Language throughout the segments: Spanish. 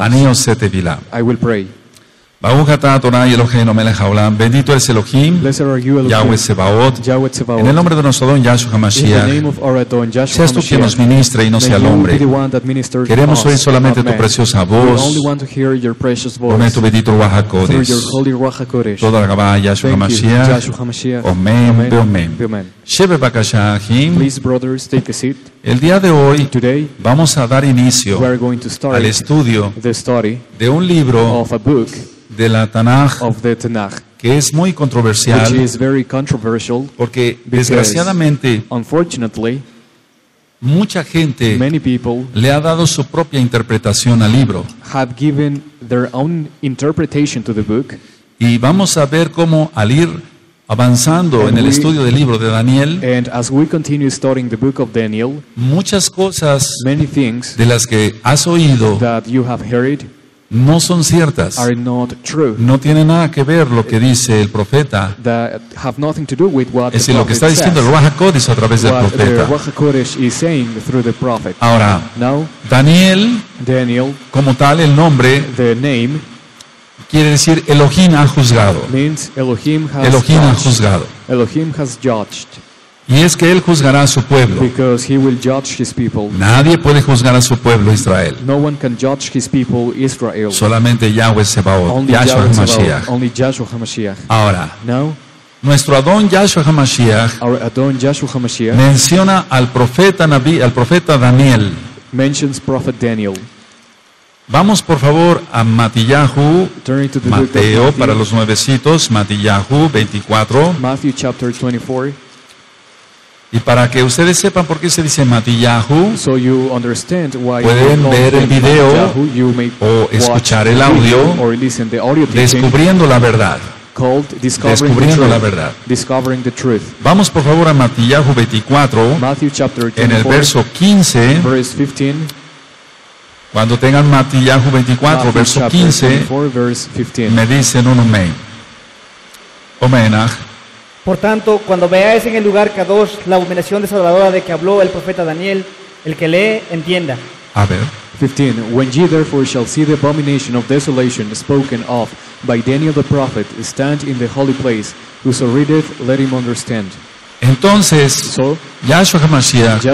Ani osé te vilá. I will pray. Bendito es Elohim, Yahweh Sebaot, en el nombre de nuestro Adón Yahshua Mashiach. Seas tú quien nos ministre y no sea el hombre. Queremos oír solamente tu preciosa voz por tu bendito Ruach HaKodesh. Toda Gabá Yahshua Mashiach. Omen, Omen. Sheve Bakasha Achim. El día de hoy vamos a dar inicio al estudio de un libro de la Tanaj, que es muy controversial, porque desgraciadamente mucha gente le ha dado su propia interpretación al libro. Y vamos a ver cómo al ir avanzando en el estudio del libro de Daniel, muchas cosas de las que has oído no son ciertas. No tiene nada que ver lo que dice el profeta. Es decir, lo que está diciendo el Ruach HaKodesh a través del profeta. Ahora, Daniel, como tal, el nombre quiere decir Elohim ha juzgado. Elohim ha juzgado. Y es que Él juzgará a su pueblo. Nadie puede juzgar a su pueblo Israel. Solamente Yahweh Sebaot, Yahshua HaMashiach. Ahora, nuestro Adón Yahshua HaMashiach menciona al profeta Daniel. Vamos por favor a Matillahu, Mateo para los nuevecitos, Matillahu 24. Matthew chapter 24. Y para que ustedes sepan por qué se dice Matillahu, pueden ver el video o escuchar el audio, Descubriendo la Verdad. Descubriendo la Verdad. Vamos por favor a Matillahu 24, en el verso 15. Cuando tengan Matillahu 24, verso 15, me dicen un amén. Omenach. Por tanto, cuando veáis en el lugar Kadosh la abominación desoladora de que habló el profeta Daniel, el que lee, entienda. A ver. 15. When ye therefore shall see the abomination of desolation spoken of by Daniel the prophet, stand in the holy place. Whoso readeth, let him understand. Entonces, Yahshua HaMashiach,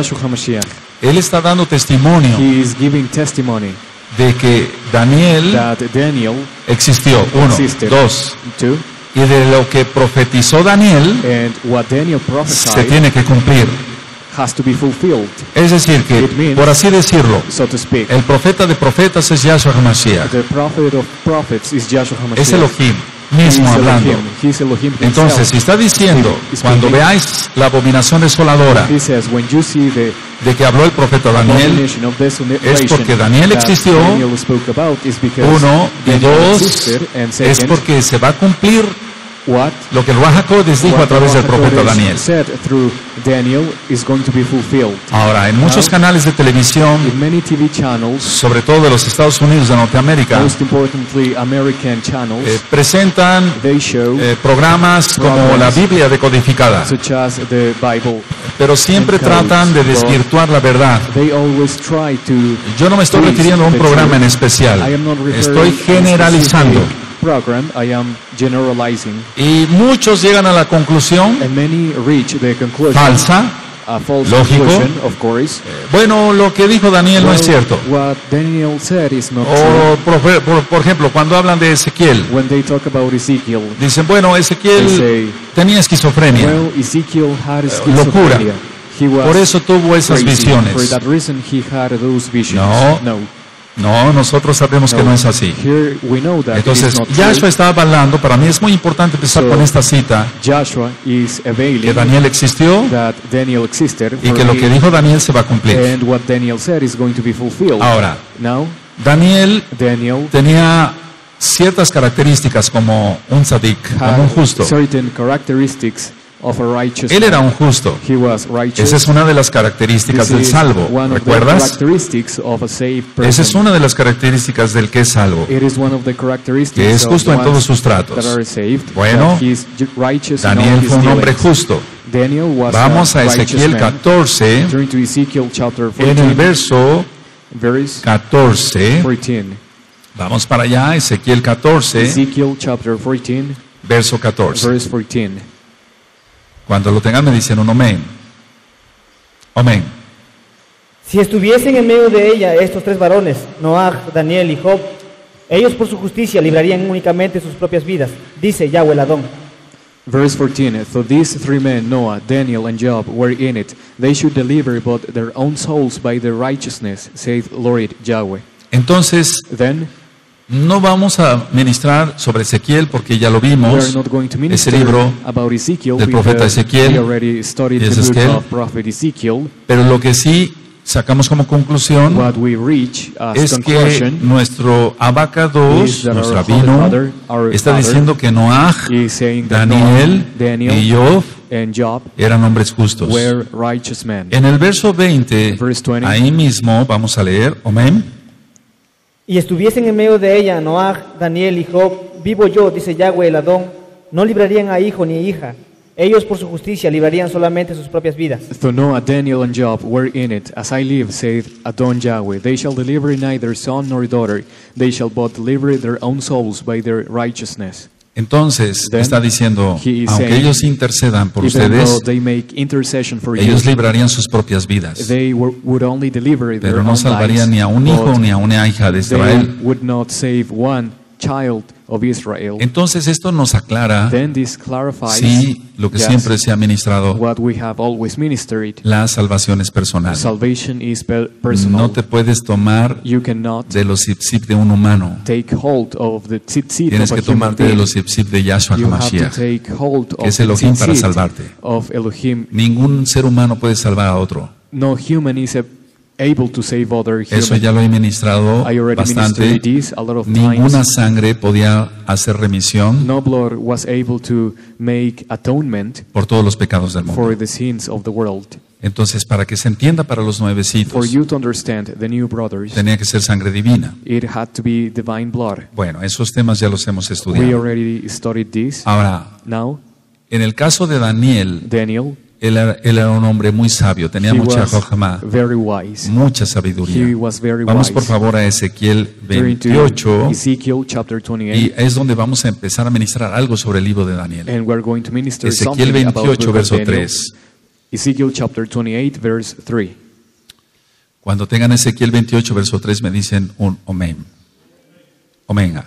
Él está dando testimonio de que Daniel existió. Uno, dos. Y de lo que profetizó Daniel se tiene que cumplir. Es decir que, por así decirlo, el profeta de profetas es Yahshua HaMashiach. Es Elohim mismo hablando. Entonces, si está diciendo, cuando veáis la abominación desoladora de que habló el profeta Daniel, es porque Daniel existió. Uno, y dos, es porque se va a cumplir lo que el Ruach HaKodesh dijo a través del profeta Daniel. Ahora, en muchos canales de televisión, sobre todo de los Estados Unidos de Norteamérica, presentan programas como la Biblia decodificada, pero siempre tratan de desvirtuar la verdad. Yo no me estoy refiriendo a un programa en especial, estoy generalizando. Y muchos llegan a la conclusión falsa, lógico. Bueno, lo que dijo Daniel no es cierto. O, por ejemplo, cuando hablan de Ezequiel, dicen, bueno, Ezequiel tenía esquizofrenia, locura. Por eso tuvo esas visiones. No, nosotros sabemos que no es así. Entonces, Yahshua estaba hablando. Para mí es muy importante empezar con esta cita, que Daniel existió y que lo que dijo Daniel se va a cumplir. Ahora, Daniel tenía ciertas características como un tzadik, como un justo. Él era un justo. Esa es una de las características del salvo. ¿Recuerdas? Esa es una de las características del que es salvo, que es justo en todos sus tratos. Bueno, Daniel fue un hombre justo. Vamos a Ezequiel 14, en el verso 14. Vamos para allá, Ezequiel 14. Ezekiel chapter 14. Verso 14. Verse 14. Cuando lo tengan me dicen un amén. Amén. Si estuviesen en medio de ella estos tres varones, Noaj, Daniel y Job, ellos por su justicia librarían únicamente sus propias vidas, dice Yahweh el Adón. Verse 14. So these three men, Noah, Daniel and Job, were in it. They should deliver but their own souls by their righteousness, saith Lord Yahweh. Entonces, no vamos a ministrar sobre Ezequiel porque ya lo vimos, ese libro del profeta Ezequiel. Pero lo que sí sacamos como conclusión es que nuestro Habacuc 2, nuestro rabino, está diciendo que Noaj, Daniel y Job eran hombres justos. En el verso 20, ahí mismo vamos a leer, amén. Y estuviesen en medio de ella Noaj, Daniel y Job, vivo yo, dice Yahweh el Adón, no librarían a hijo ni hija. Ellos por su justicia librarían solamente sus propias vidas. So Noah, Daniel and Job were in it. As I live, saith Adon Yahweh, they shall deliver neither son nor daughter. They shall both deliver their own souls by their righteousness. Entonces, está diciendo, aunque ellos intercedan por ustedes, ellos librarían sus propias vidas, pero no salvarían ni a un hijo ni a una hija de Israel. Entonces, esto nos aclara sí, lo que siempre se ha ministrado, la salvación es personal. No te puedes tomar de los zip-zip de un humano. Tienes que tomarte de los zip-zip de Yahshua HaMashiach, que es Elohim para salvarte. Ningún ser humano puede salvar a otro. Eso ya lo he ministrado bastante. Ninguna sangre podía hacer remisión por todos los pecados del mundo. Entonces, para que se entienda para los nuevecitos, tenía que ser sangre divina. Bueno, esos temas ya los hemos estudiado. Ahora, en el caso de Daniel, él era un hombre muy sabio, tenía mucha jojma, mucha sabiduría. Vamos por favor a Ezequiel 28, y es donde vamos a empezar a ministrar algo sobre el libro de Daniel. Ezequiel 28, verso 3. Ezequiel chapter 28, verse 3. Cuando tengan Ezequiel 28, verso 3, me dicen un amén. Amén.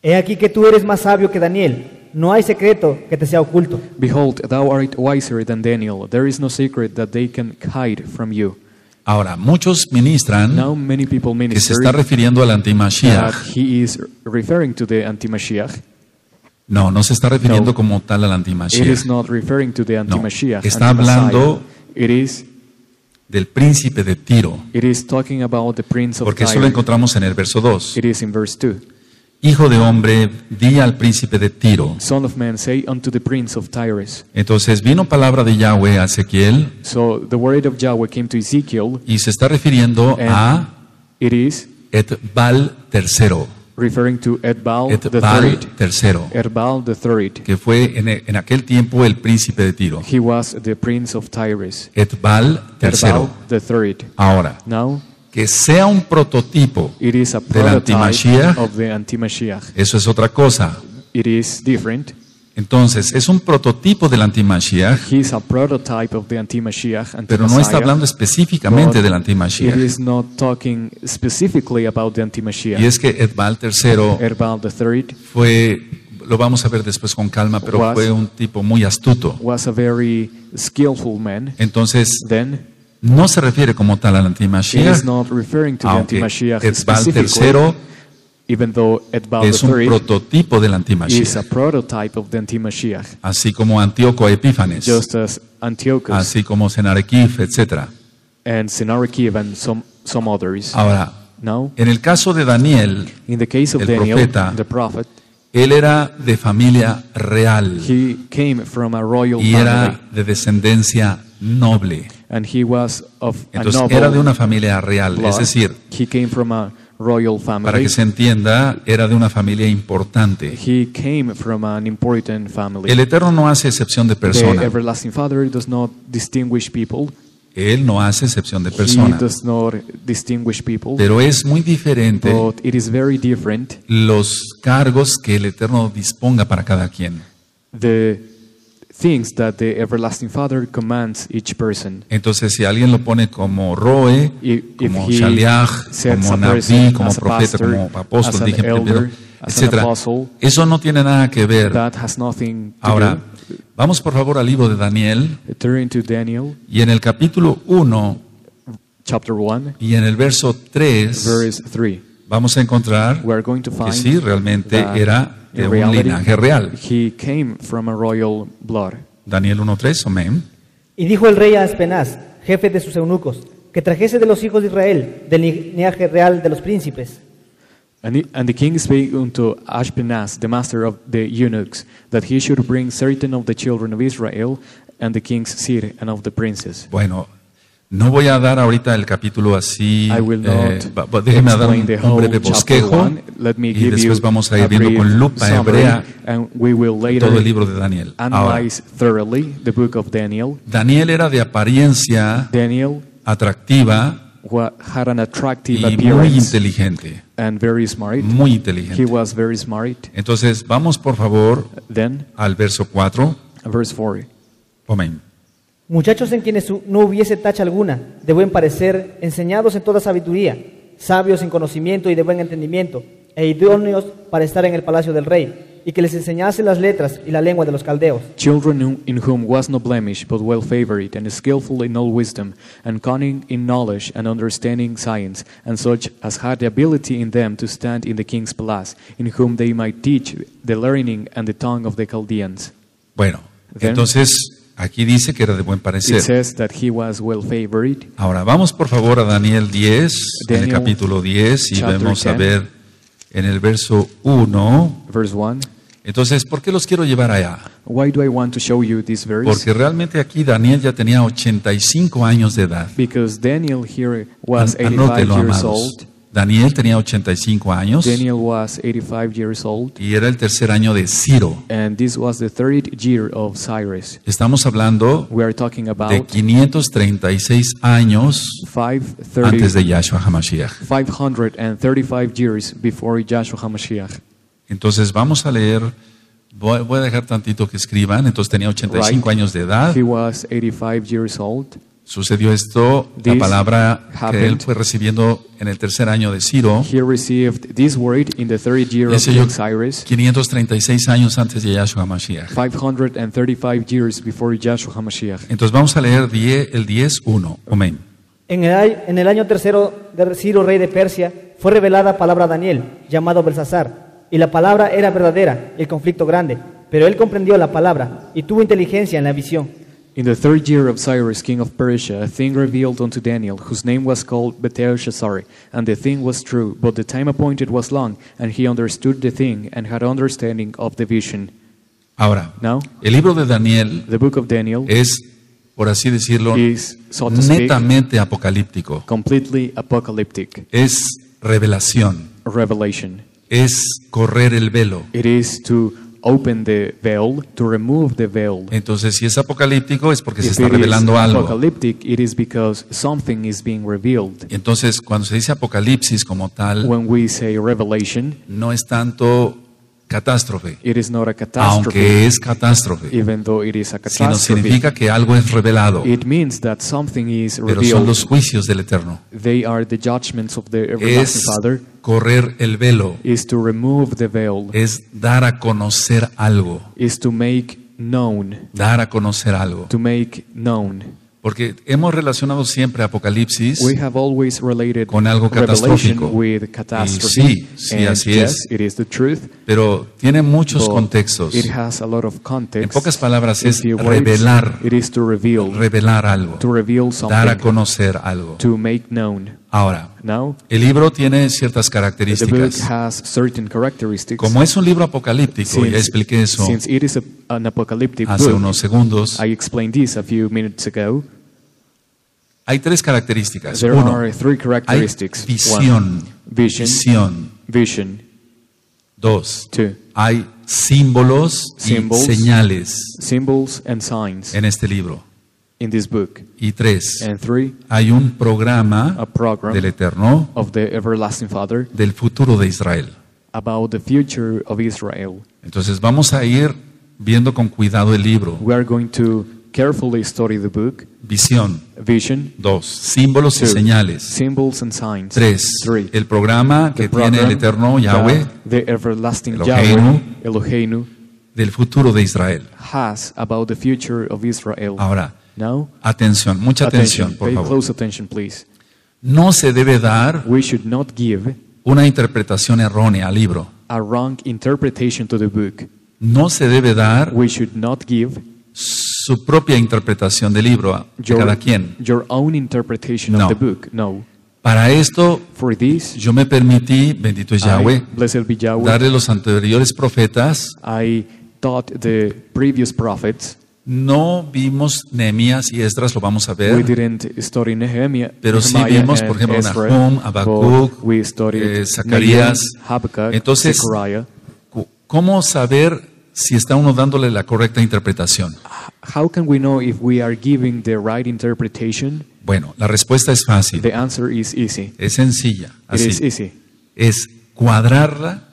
He aquí que tú eres más sabio que Daniel. No hay secreto que te sea oculto. Behold, thou art wiser than Daniel. There is no secret that they can hide from you. Ahora, muchos ministran que se está refiriendo al antimashiach. He is referring to the antimashiach. No, no se está refiriendo como tal al antimashiach. It is not referring to the antimashiach. Está hablando del príncipe de Tiro. It is talking about the prince of Tyre. Porque eso lo encontramos en el verso 2. It is in verse 2. Hijo de hombre, di al príncipe de Tiro. Son of man, say unto the prince of Tyre. Entonces vino palabra de Yahweh a Ezequiel. So the word of Yahweh came to Ezekiel. Y se está refiriendo a Etbal III. Referring to Etbal III, que fue en aquel tiempo el príncipe de Tiro. He was the prince of Tyre. Etbal III. Ahora. Que sea un prototipo del antimashiach, eso es otra cosa. Entonces, es un prototipo del antimashiach, pero no está hablando específicamente del antimashiach. Y es que Etbal III fue, lo vamos a ver después con calma, pero fue un tipo muy astuto. Entonces, no se refiere como tal al antimashiach, aunque Etbal III es un prototipo del antimashiach, así como Antíoco Epífanes, así como Sennacherib, etc. Ahora, en el caso de Daniel, el profeta, él era de familia real y era de descendencia noble. Entonces era de una familia real, es decir, para que se entienda, era de una familia importante. El Eterno no hace excepción de personas. Él no hace excepción de personas. Pero es muy diferente los cargos que el Eterno disponga para cada quien. Entonces, si alguien lo pone como Roe, como Shaliach, como Nabi, como profeta, como apóstol, dije primero, etcétera, eso no tiene nada que ver. Ahora, vamos por favor al libro de Daniel, y en el capítulo 1 y en el verso 3 vamos a encontrar que sí, realmente era de un linaje real. Daniel 1:3, amén. Y dijo el rey a Aspenaz, jefe de sus eunucos, que trajese de los hijos de Israel, del linaje real de los príncipes. And the king spake unto Ashpenaz, the master of the eunuchs, that he should bring certain of the children of Israel, and the king's seed, and of the princes. Bueno, no voy a dar ahorita el capítulo así, déjeme dar un breve bosquejo, y después vamos a ir viendo con lupa hebrea todo el libro de Daniel. Ahora, Daniel era de apariencia atractiva, y muy inteligente, muy inteligente. Entonces vamos por favor al verso 4. Amén. Muchachos en quienes no hubiese tacha alguna, de buen parecer, enseñados en toda sabiduría, sabios en conocimiento y de buen entendimiento, e idóneos para estar en el palacio del rey, y que les enseñase las letras y la lengua de los caldeos. Children in whom was no blemish, but well favored, and skillful in all wisdom, and cunning in knowledge, and understanding science, and such as had the ability in them to stand in the king's palace, in whom they might teach the learning and the tongue of the Chaldeans. Bueno, entonces aquí dice que era de buen parecer. It says that he was well favored. Ahora vamos por favor a Daniel 10, en el capítulo 10, y vamos a ver en el verso 1. Entonces, ¿por qué los quiero llevar allá? Porque realmente aquí Daniel ya tenía 85 años de edad. Anótelo, amados. Daniel tenía 85 años. Y era el tercer año de Ciro. Estamos hablando de 536 años antes de Yahshua HaMashiach. 535 years before Yahshua HaMashiach. Entonces vamos a leer, voy a dejar tantito que escriban. Entonces tenía 85 años de edad. He was 85 years old. Sucedió esto, la palabra que él fue recibiendo en el tercer año de Ciro. Ese yo, 536 años antes de Yahshua HaMashiach. 535 years before Yahshua HaMashiach. Entonces vamos a leer el 10:1. Amén. En el año tercero de Ciro, rey de Persia, fue revelada palabra a Daniel, llamado Belsasar. Y la palabra era verdadera, el conflicto grande. Pero él comprendió la palabra y tuvo inteligencia en la visión. In the third year of Cyrus, king of Persia, a thing revealed unto Daniel, whose name was called Belteshazzar, and the thing was true, but the time appointed was long, and he understood the thing, and had understanding of the vision. Ahora, el libro de Daniel, the book of Daniel, es, por así decirlo, netamente apocalíptico. Completely apocalyptic. Es revelación. Revelation. Es correr el velo. It is to open the veil, to remove the veil. Entonces, si es apocalíptico es porque se está revelando algo. Entonces, cuando se dice apocalipsis como tal, no es tanto catástrofe, aunque es catástrofe, sino significa que algo es revelado. Pero son los juicios del Eterno. Es correr el velo, es dar a conocer algo, dar a conocer algo. Porque hemos relacionado siempre Apocalipsis con algo catastrófico. Y sí, sí, así es. Pero tiene muchos contextos. En pocas palabras es revelar, revelar algo, dar a conocer algo. Ahora, el libro tiene ciertas características. Como es un libro apocalíptico, ya expliqué eso hace unos segundos, hay tres características. Uno, hay visión. Dos, hay símbolos y señales en este libro. in this book. Y tres, hay un programa del Eterno, of the Everlasting Father, del futuro de Israel. About the future of Israel. Entonces vamos a ir viendo con cuidado el libro. We are going to carefully study the book. Visión. Vision. 2. Símbolos y señales. Symbols and signs. 3. El programa que tiene el Eterno Yahweh, the Everlasting Eloheinu, del futuro de Israel. Has about the future of Israel. Ahora, now, atención, mucha atención, por favor. Close attention, please. No se debe dar una interpretación errónea al libro. A wrong interpretation to the book. No se debe dar su propia interpretación del libro a cada quien. Your own interpretation of the book. No. Para esto, yo me permití, bendito es Yahweh, darle a los anteriores profetas. I taught the previous prophets. No vimos Nehemías y Esdras, lo vamos a ver. We didn't study Nehemiah, pero sí vimos, por ejemplo, Nahum, Habacuc, Zacarías. Entonces, ¿cómo saber si está uno dándole la correcta interpretación? How can we know if we are giving the right interpretation? Bueno, la respuesta es fácil. The answer is easy. Es sencilla. Así. It is easy. Es cuadrarla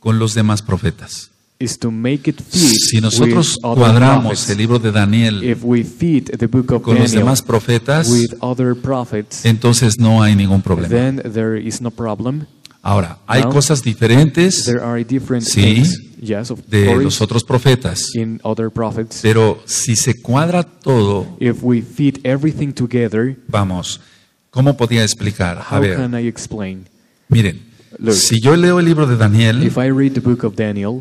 con los demás profetas. Is to make it fit. Si nosotros cuadramos el libro de Daniel con los demás profetas, entonces no hay ningún problema. Then there is no problem. Ahora, hay cosas diferentes, sí, de los otros profetas, pero si se cuadra todo, vamos, ¿cómo podía explicar? A ver, miren, si yo leo el libro de Daniel,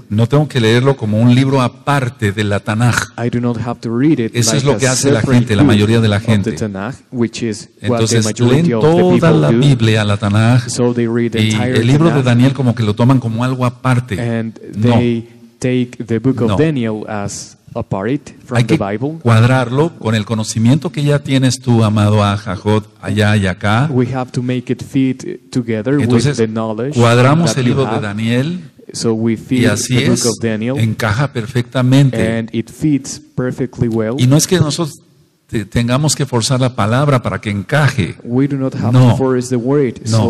no tengo que leerlo como un libro aparte de la Tanaj. Eso es lo que hace la gente, la mayoría de la gente. Entonces leen toda la Biblia, la Tanaj, y el libro de Daniel como que lo toman como algo aparte. No. Hay que cuadrarlo con el conocimiento que ya tienes tú, amado Ajajot, allá y acá. Entonces, cuadramos el libro de Daniel y así es, encaja perfectamente. Y no es que nosotros tengamos que forzar la palabra para que encaje. No, no.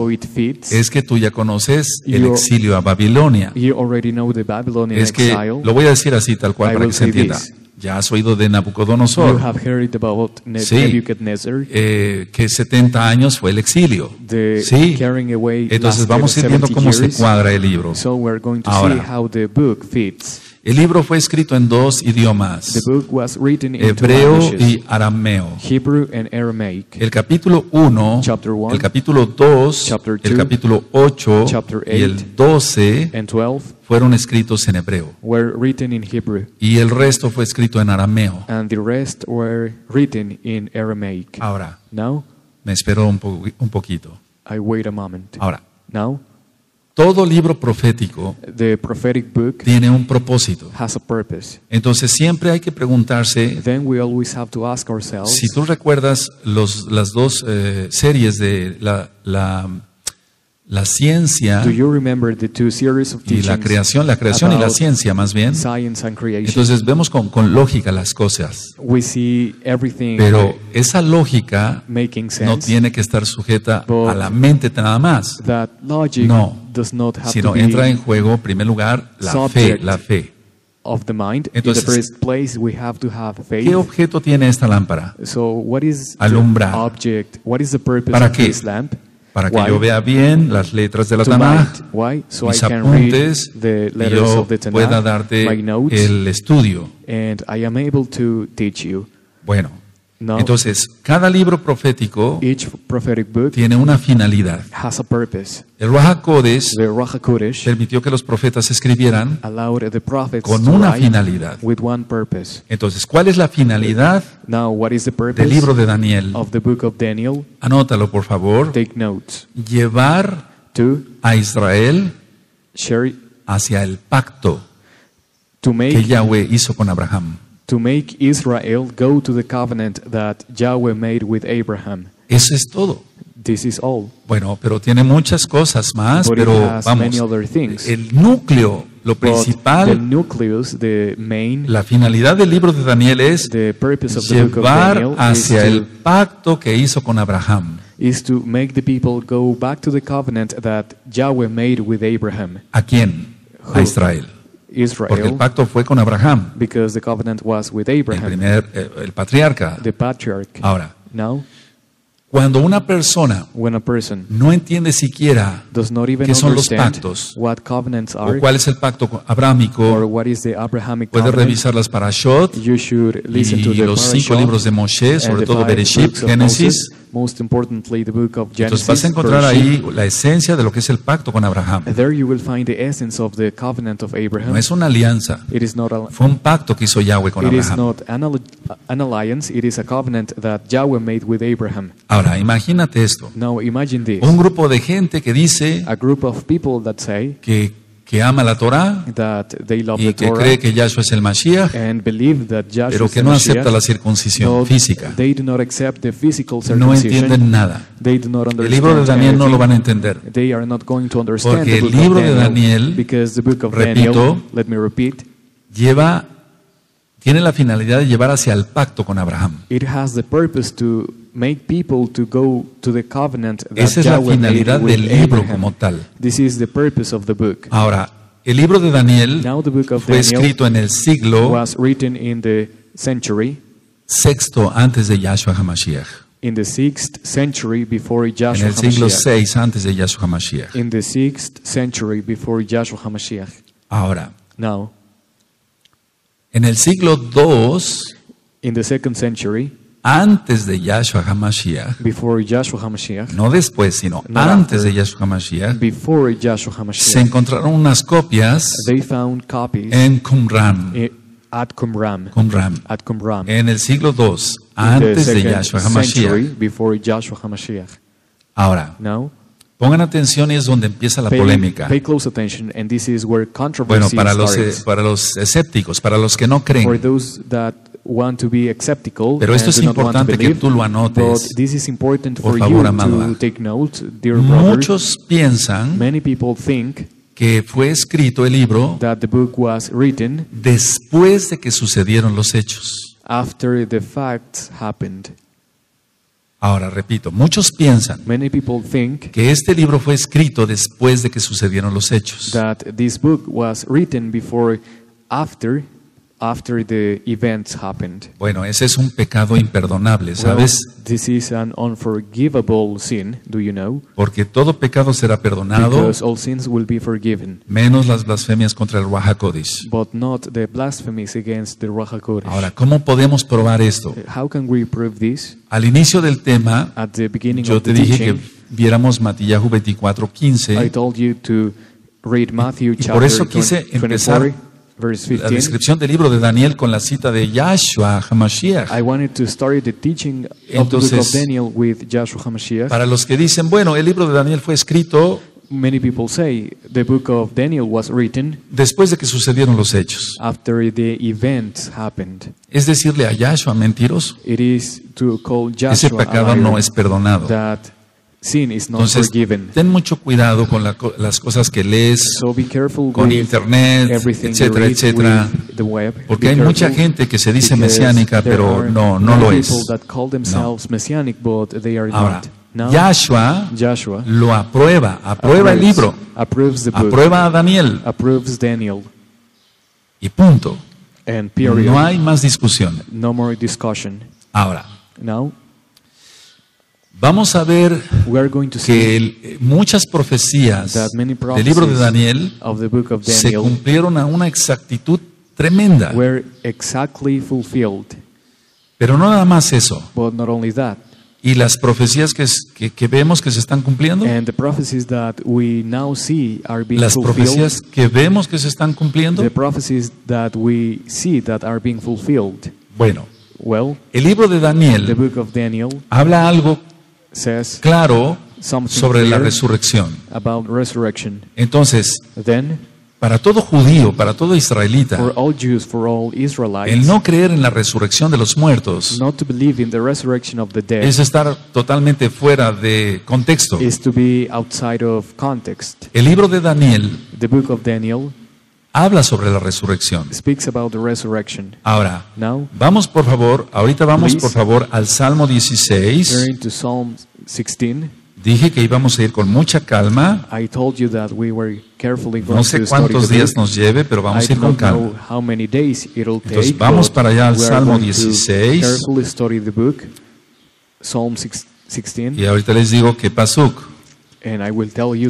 Es que tú ya conoces el exilio a Babilonia. Es que lo voy a decir así tal cual para que se entienda. Ya has oído de Nabucodonosor. Sí, que 70 años fue el exilio. Sí. Entonces vamos a ir viendo cómo se cuadra el libro. Ahora, el libro fue escrito en dos idiomas, hebreo y arameo. El capítulo 1, el capítulo 2, el capítulo 8 y el 12 fueron escritos en hebreo. Y el resto fue escrito en arameo. Ahora, me espero un poquito. Ahora, todo libro profético tiene un propósito. Entonces siempre hay que preguntarse, si tú recuerdas las dos series de la ciencia y la creación y la ciencia más bien. Entonces vemos con lógica las cosas. Pero esa lógica no tiene que estar sujeta a la mente nada más. No, sino entra en juego, en primer lugar, la fe, la fe. Entonces, ¿qué objeto tiene esta lámpara? Alumbrar. ¿Para qué? Para que yo vea bien las letras de la Tanaj, mis apuntes, y yo pueda darte el estudio. Bueno, entonces, cada libro profético tiene una finalidad. El Ruach HaKodesh permitió que los profetas escribieran con una finalidad. Entonces, ¿cuál es la finalidad del libro de Daniel? Anótalo, por favor. Llevar a Israel hacia el pacto que Yahweh hizo con Abraham. To make Israel go to the covenant that Yahweh made with Abraham. Eso es todo. This is all. Bueno, pero tiene muchas cosas más, pero vamos, el núcleo lo principal, la finalidad del libro de Daniel es llevar hacia el pacto que hizo con Abraham. ¿A quién? A Israel. Porque el pacto fue con Abraham, el patriarca. Ahora, cuando una persona no entiende siquiera qué son los pactos o cuál es el pacto abrámico, puede revisar las parashot y los 5 libros de Moshe, sobre todo Bereshit, Génesis. Entonces vas a encontrar ahí la esencia de lo que es el pacto con Abraham. No es una alianza, fue un pacto que hizo Yahweh con Abraham. Ahora, imagínate esto. Un grupo de gente que dice que ama la Torah y que cree que Yahshua es el Mashiach, pero que no acepta la circuncisión física. No entienden nada. El libro de Daniel no lo van a entender, porque el libro de Daniel, repito, tiene la finalidad de llevar hacia el pacto con Abraham. Esa es la finalidad del libro como tal. Ahora, el libro de Daniel fue escrito en el siglo VI antes de Yahshua HaMashiach. En el siglo VI antes de Yahshua HaMashiach. Ahora, en el siglo II, antes de Yahshua HaMashiach, no después, sino antes de Yahshua HaMashiach, se encontraron unas copias en Qumran, en el siglo II, antes de Yahshua HaMashiach. Ahora, pongan atención, y es donde empieza la polémica. Bueno, para los escépticos, para los que no creen, pero esto es importante que tú lo anotes, por favor, amado. Muchos piensan que fue escrito el libro después de que sucedieron los hechos. Ahora, repito, muchos piensan que este libro fue escrito después de que sucedieron los hechos. Bueno, ese es un pecado imperdonable, ¿sabes? Porque todo pecado será perdonado, menos las blasfemias contra el Ruach HaKodesh. Ahora, ¿cómo podemos probar esto? Al inicio del tema, yo te dije que viéramos Matthew 24:15, y por eso quise empezar la descripción del libro de Daniel con la cita de Yahshua HaMashiach. Entonces, para los que dicen, bueno, el libro de Daniel fue escrito después de que sucedieron los hechos, es decirle a Yahshua mentiroso. Ese pecado no es perdonado. Entonces, ten mucho cuidado con las cosas que lees, con internet, etcétera, etcétera, porque hay mucha gente que se dice mesiánica, pero no lo es. Ahora, Yahshua lo aprueba el libro, aprueba a Daniel, y punto. No hay más discusión. Ahora, vamos a ver que muchas profecías del libro de Daniel se cumplieron a una exactitud tremenda. Pero no nada más eso. Y las profecías que vemos que se están cumpliendo, bueno, el libro de Daniel habla algo claro sobre la resurrección. Entonces, para todo judío, para todo israelita, el no creer en la resurrección de los muertos es estar totalmente fuera de contexto. El libro de Daniel habla sobre la resurrección. Ahora, vamos por favor, ahorita vamos por favor al Salmo 16. Dije que íbamos a ir con mucha calma. No sé cuántos días nos lleve, pero vamos a ir con calma. Entonces vamos para allá al Salmo 16. Y ahorita les digo que pasuk.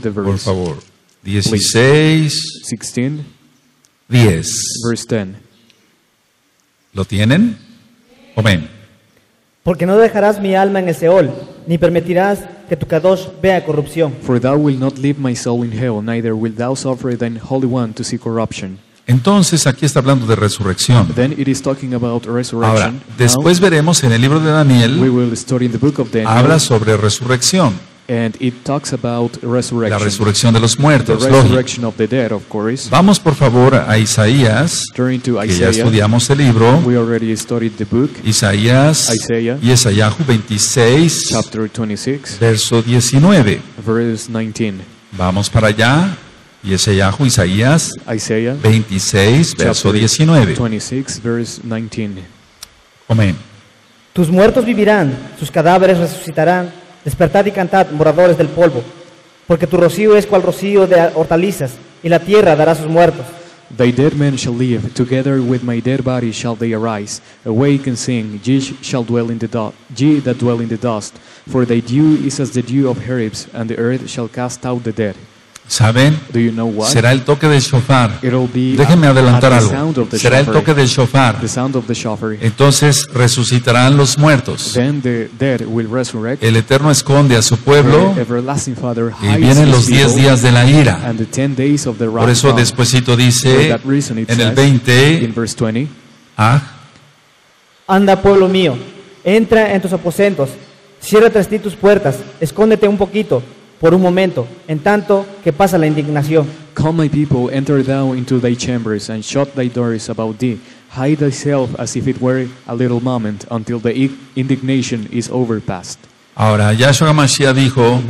Por favor. 16:10. ¿Lo tienen? Amén. Porque no dejarás mi alma en el Seol, ni permitirás que tu Kadosh vea corrupción. For thou wilt not leave my soul in hell, neither wilt thou suffer thine Holy One to see corruption. Entonces aquí está hablando de resurrección. Ahora, después veremos en el libro de Daniel, habla sobre resurrección. La resurrección de los muertos. Vamos por favor a Isaías, que ya estudiamos el libro. Isaías y Esayahu 26, verso 19. Vamos para allá. Y Esayahu, Isaías 26, verso 19. Amén. Tus muertos vivirán, sus cadáveres resucitarán. Despertad y cantad, moradores del polvo, porque tu rocío es cual rocío de hortalizas, y la tierra dará sus muertos. Thy dead men shall live, together with my dead body shall they arise. Awake and sing, ye shall dwell in the dust, ye that dwell in the dust, for thy dew is as the dew of herbs, and the earth shall cast out the dead. ¿Saben? Será el toque del shofar. Déjenme adelantar algo. Será el toque del shofar. Entonces resucitarán los muertos. El Eterno esconde a su pueblo y vienen los 10 días de la ira. Por eso despuesito dice en el 20, anda pueblo mío, entra en tus aposentos, cierra tras ti tus puertas, escóndete un poquito, por un momento, en tanto que pasa la indignación. Come, my people, enter thou into thy chambers, and shut thy doors about thee. Hide thyself as if it were a little moment, until the indignation is overpast. Ahora, Yahshua HaMashiach dijo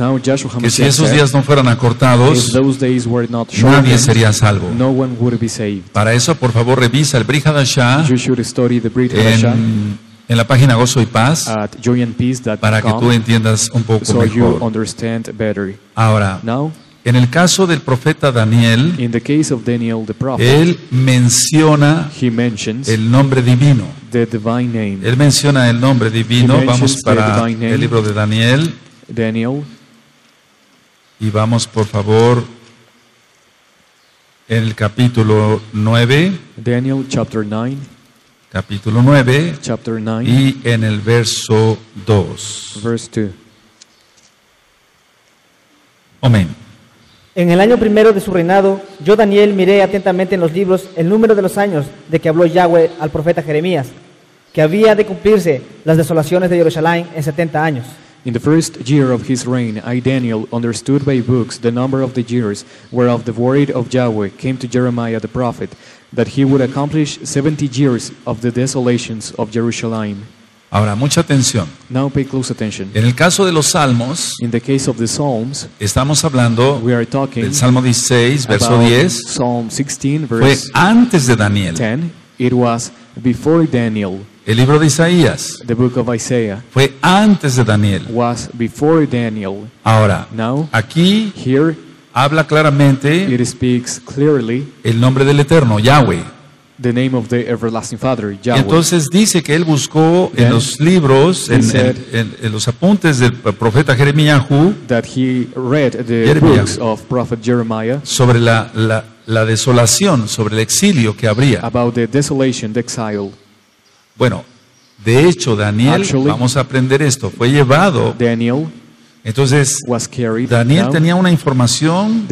que si esos días no fueran acortados, nadie sería salvo. Para eso, por favor, revisa el Brit Hadashah en la página Gozo y Paz, para que tú entiendas un poco mejor. Ahora, en el caso del profeta Daniel, él menciona el nombre divino. Él menciona el nombre divino. Vamos para el libro de Daniel. Y vamos, por favor, en el capítulo 9. Daniel, chapter 9. Capítulo 9, y en el verso 2. Amén. En el año primero de su reinado, yo Daniel miré atentamente en los libros el número de los años de que habló Yahweh al profeta Jeremías, que había de cumplirse las desolaciones de Jerusalén en 70 años. In the first year of his reign, I, Daniel, understood by books the number of the years whereof the word of Yahweh came to Jeremiah the prophet, that he would accomplish 70 years of the desolations of Jerusalem. Ahora, mucha atención. Now pay close attention. En el caso de los Salmos, in the case of the Psalms, estamos hablando del Salmo 16, verso 10. Psalm 16, verse fue antes de Daniel. 10. It was before Daniel. El libro de Isaías fue antes de Daniel. Ahora, aquí habla claramente el nombre del Eterno, Yahweh. Entonces dice que él buscó en los libros, en los apuntes del profeta Jeremías, sobre la desolación, sobre el exilio que habría. Bueno, de hecho, Daniel, vamos a aprender esto, fue llevado. Entonces, Daniel tenía una información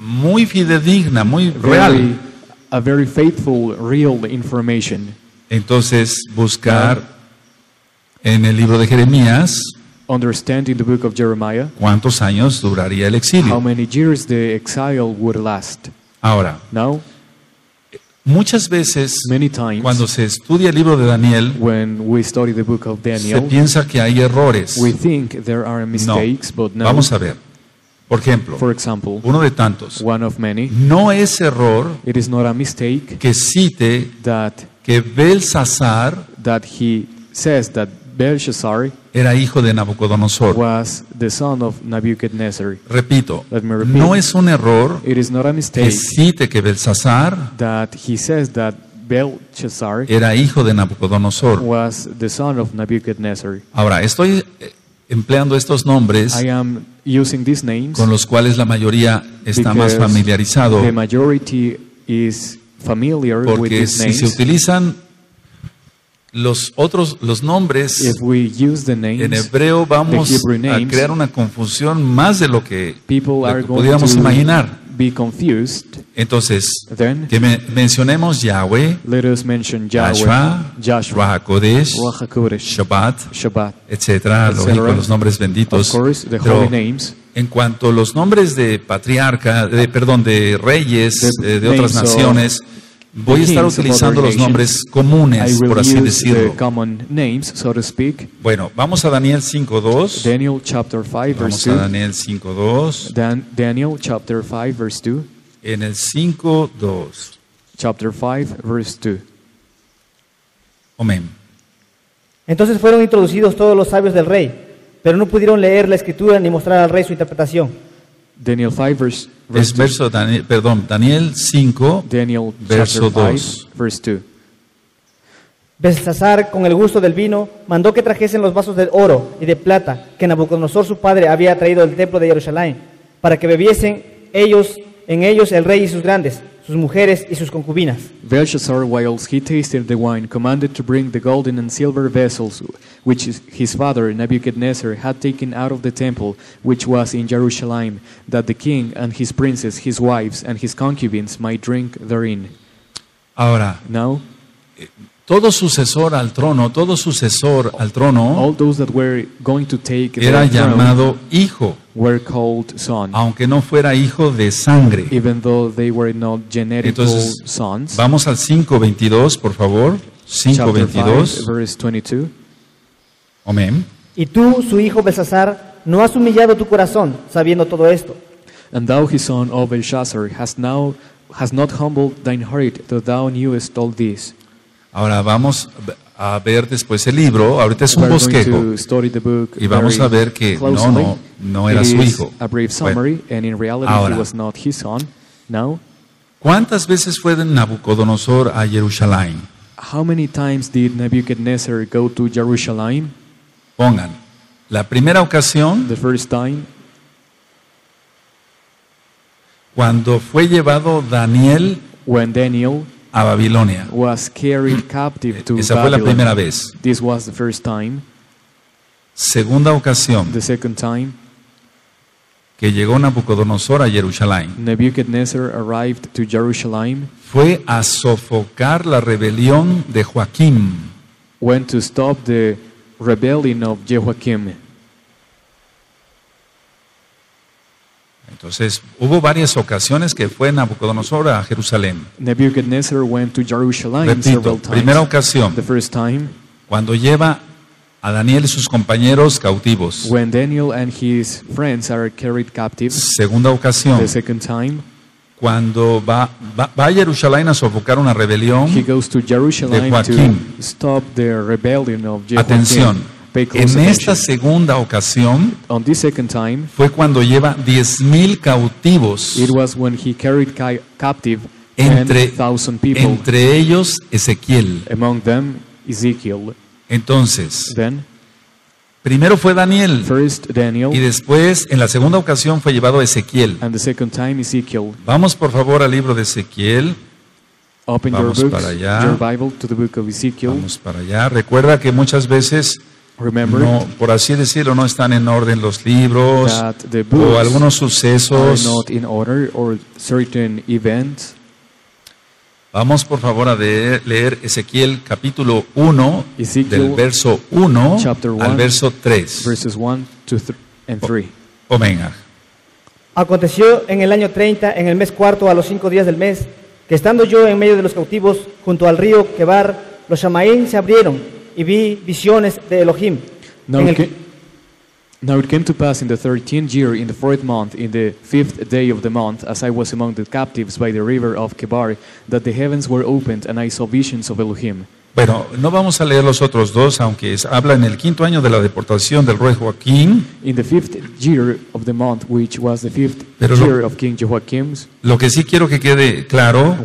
muy fidedigna, muy real. Entonces, buscar en el libro de Jeremías cuántos años duraría el exilio. Ahora, muchas veces, cuando se estudia el libro de Daniel, se piensa que hay errores. No, vamos a ver. Por ejemplo, uno de tantos. No es error que cite que Belshazzar era hijo de Nabucodonosor. Repito, no es un error que cite que Belshazzar era hijo de Nabucodonosor. Ahora, estoy empleando estos nombres con los cuales la mayoría está más familiarizado, porque si se utilizan los nombres en hebreo, vamos a crear una confusión más de lo que podríamos imaginar. Entonces, que mencionemos Yahweh, Yahshua, Ruach HaKodesh, Shabbat, etcétera, lógico, los nombres benditos. Pero en cuanto a los nombres de patriarca, de reyes, de otras naciones, voy a estar utilizando los nombres comunes, por así decirlo. Bueno, vamos a Daniel 5:2. Vamos a Daniel 5:2. En el 5:2. Amén. Entonces fueron introducidos todos los sabios del rey, pero no pudieron leer la escritura ni mostrar al rey su interpretación. Daniel 5, verso 2. Belshazzar, con el gusto del vino, mandó que trajesen los vasos de oro y de plata que Nabucodonosor su padre había traído del templo de Jerusalén, para que bebiesen en ellos el rey y sus grandes, sus mujeres y sus concubinas. Belshazzar, whilst he tasted the wine, commanded to bring the golden and silver vessels which his father Nebuchadnezzar had taken out of the temple which was in Jerusalem, that the king and his princes, his wives and his concubines might drink therein. Ahora, now, todo sucesor al trono, all those that were going to take era llamado hijo, were called son, aunque no fuera hijo de sangre. Even though they were not generical sons. Vamos al 5:22, por favor. 5:22. Amén. Y tú, su hijo Belshazzar, no has humillado tu corazón sabiendo todo esto. And thou, his son, O Belshazzar, has not humbled thine heart, though thou knewest all this. Ahora vamos a ver después el libro. Ahorita es un bosquejo y vamos a ver que no era su hijo. Bueno, ahora, ¿cuántas veces fue de Nabucodonosor a Jerusalén? Pongan, la primera ocasión, cuando fue llevado Daniel a Babilonia. Esa fue la primera vez. Segunda ocasión, que llegó Nabucodonosor a Jerusalén, fue a sofocar la rebelión de Joaquín. Entonces, hubo varias ocasiones que fue Nabucodonosor a Jerusalén. Repito, primera ocasión, cuando lleva a Daniel y sus compañeros cautivos. Segunda ocasión, cuando va a Jerusalén a sofocar una rebelión de Joaquín. Atención. En esta segunda ocasión fue cuando lleva 10,000 cautivos. Entre ellos Ezequiel. Entonces, primero fue Daniel, y después en la segunda ocasión fue llevado Ezequiel. Vamos por favor al libro de Ezequiel. Vamos para allá. Recuerda que muchas veces, no, por así decirlo, no están en orden los libros o algunos sucesos. Vamos por favor a leer Ezequiel capítulo 1, del verso 1 al verso 3. Venga. Aconteció en el año 30, en el mes cuarto, a los 5 días del mes, que estando yo en medio de los cautivos, junto al río Quebar, los Shamaín se abrieron, y vi visiones de Elohim. Now, Now it came to pass in the 13th year, in the 4th month, in the 5th day of the month, as I was among the captives by the river of Chebar, that the heavens were opened, and I saw visions of Elohim. Bueno, no vamos a leer los otros dos, aunque habla en el quinto año de la deportación del rey Joaquín. In the 5th year of the month, which was the 5th year of King Jehoiakim. Lo que sí quiero que quede claro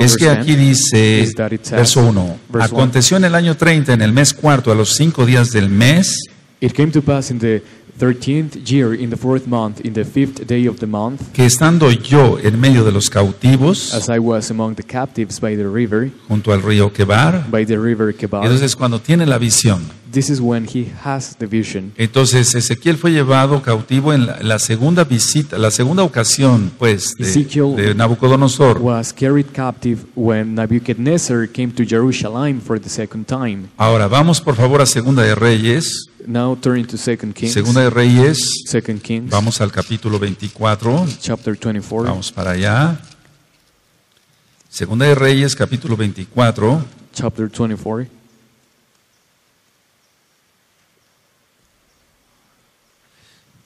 es que aquí dice, verso 1, aconteció en el año 30, en el mes cuarto, a los 5 días del mes. It came to pass in the 13th year, in the 4th month, in the 5th day of the month, que estando yo en medio de los cautivos, as I was among the captives by the river, junto al río Chebar, by the river Chebar, entonces cuando tiene la visión, this is when he has the vision. Entonces Ezequiel fue llevado cautivo en la segunda visita, la segunda ocasión, pues, de Nabucodonosor. Was carried captive when Nebuchadnezzar came to Jerusalem for the second time. Ahora vamos por favor a Segunda de Reyes. Now turn to Second Kings. Segunda de Reyes. Second Kings. Vamos al capítulo 24. Chapter 24. Vamos para allá. Segunda de Reyes, capítulo 24. Chapter 24.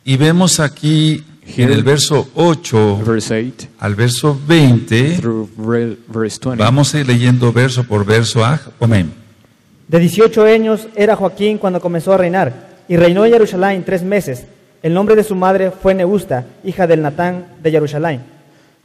Y vemos aquí en el verso 8 al verso 20, vamos a ir leyendo verso por verso. Amén. De 18 años era Joaquín cuando comenzó a reinar, y reinó en Jerusalén 3 meses. El nombre de su madre fue Neusta, hija del Natán de Jerusalén.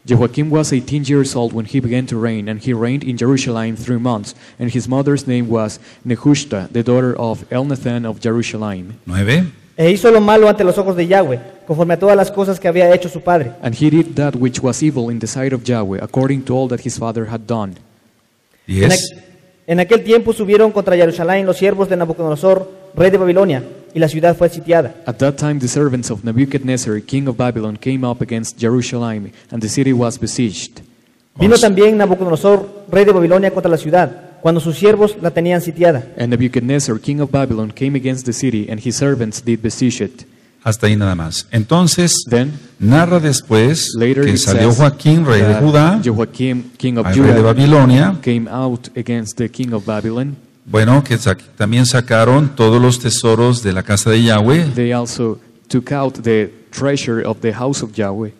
Jehoiakim was 18 years old when he began to reign, and he reigned in Jerusalem 3 months. And his mother's name was Nehushta, the daughter of Elnathan of Jerusalem. 9. E hizo lo malo ante los ojos de Yahweh, conforme a todas las cosas que había hecho su padre. And he did that which was evil in the sight of Yahweh, according to all that his father had done. 10. En aquel tiempo subieron contra Jerusalén los siervos de Nabucodonosor, rey de Babilonia, y la ciudad fue sitiada. At that time the servants of Nebuchadnezzar, king of Babylon, came up against Jerusalem, and the city was besieged. Vino también Nabucodonosor, rey de Babilonia, contra la ciudad, cuando sus siervos la tenían sitiada. And Nebuchadnezzar, king of Babylon, came against the city, and his servants did besiege it. Hasta ahí nada más. Entonces, narra después que salió Joaquín, rey de Judá, al rey de Babilonia. Came out against the king of Babylon. Bueno, que también sacaron todos los tesoros de la casa de Yahweh. They also took out the treasure of the house of Yahweh.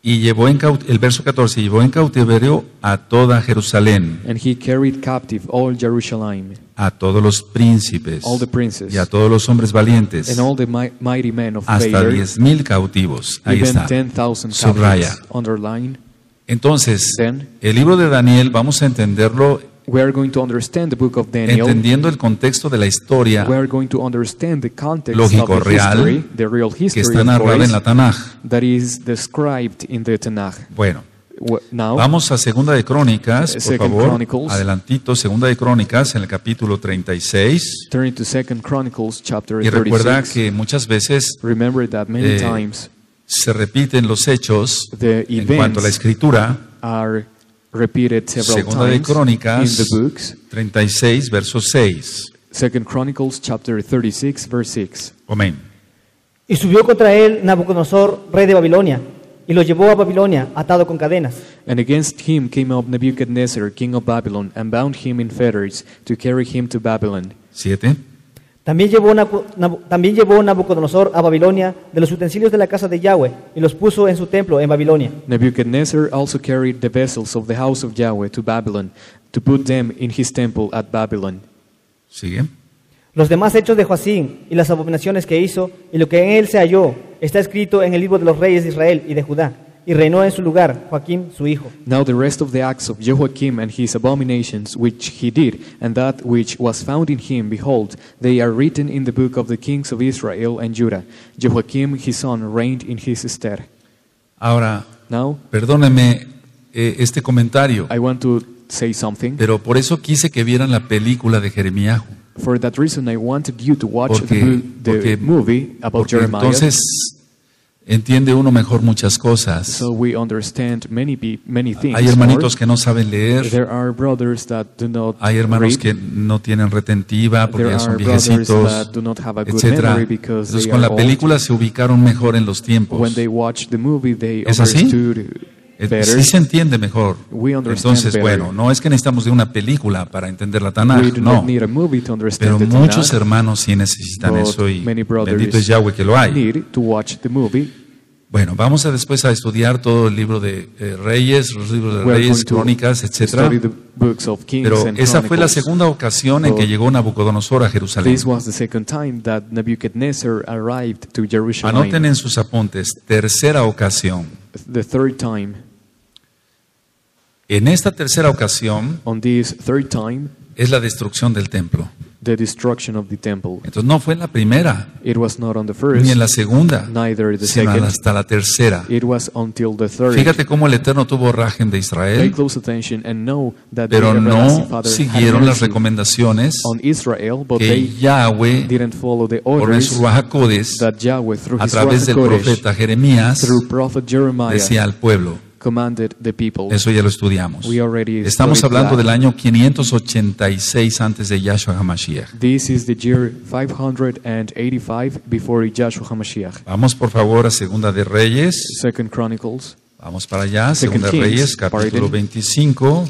Y llevó en el verso 14, llevó en cautiverio a toda Jerusalén. And he carried captive all Jerusalem. A todos los príncipes, all the princes, y a todos los hombres valientes, and all the mighty men of hasta 10,000 cautivos. Ahí está, 10,000 subraya. Underline. Entonces, el libro de Daniel vamos a entenderlo entendiendo el contexto de la historia lógico real que está narrada en la Tanaj. Bueno, vamos a Segunda de Crónicas, por favor, adelantito, Segunda de Crónicas en el capítulo 36. Y recuerda que muchas veces se repiten los hechos en cuanto a la escritura. Segunda de Crónicas 36, verso 6. Second Chronicles chapter 36, verse 6. Amén. Y subió contra él Nabucodonosor, rey de Babilonia, y lo llevó a Babilonia atado con cadenas. And against him came up Nebuchadnezzar, king of Babylon, and bound him in fetters to carry him to Babylon. 7. También llevó Nabucodonosor a Babilonia de los utensilios de la casa de Yahweh y los puso en su templo en Babilonia. Nebuchadnezzar also carried the vessels of the house of Yahweh to Babylon to put them in his temple at Babylon. Sigue. Los demás hechos de Joacín y las abominaciones que hizo y lo que en él se halló está escrito en el libro de los reyes de Israel y de Judá. Y reinó en su lugar Joaquín, su hijo. Now the rest of the acts of Jehoiakim and his abominations which he did, and that which was found in him, behold, they are written in the book of the kings of Israel and Judah. Jehoiakim, his son, reigned in his stead. Ahora, perdóneme este comentario. I want to say something. Pero por eso quise que vieran la película de Jeremías. For that reason, I wanted you to watch the movie about Jeremiah. Entonces entiende uno mejor muchas cosas. So we understand many things. Hay hermanitos que no saben leer. There are brothers that do not hay hermanos read. Que no tienen retentiva porque ya son viejecitos, etcétera. Entonces con la película se ubicaron mejor en los tiempos. ¿Es así? sí se entiende mejor. Entonces, bueno, no es que necesitamos de una película para entender la Tanaj, no. Pero muchos hermanos sí necesitan eso y bendito es Yahweh que lo hay. Bueno, vamos a después a estudiar todo el libro de Reyes, los libros de Reyes, Crónicas, etcétera. Pero esa fue la segunda ocasión en que llegó Nabucodonosor a Jerusalén. Anoten en sus apuntes, tercera ocasión. En esta tercera ocasión es la destrucción del templo. Entonces no fue en la primera, ni en la segunda, sino hasta la tercera. Fíjate cómo el Eterno tuvo rajen de Israel, pero no siguieron las recomendaciones que Yahweh, por Mesur Ruach HaKodesh, a través del profeta Jeremías, decía al pueblo. Eso ya lo estudiamos. Estamos hablando del año 586 antes de Yahshua HaMashiach. Vamos por favor a Segunda de Reyes. Vamos para allá. Segunda de Reyes, capítulo 25.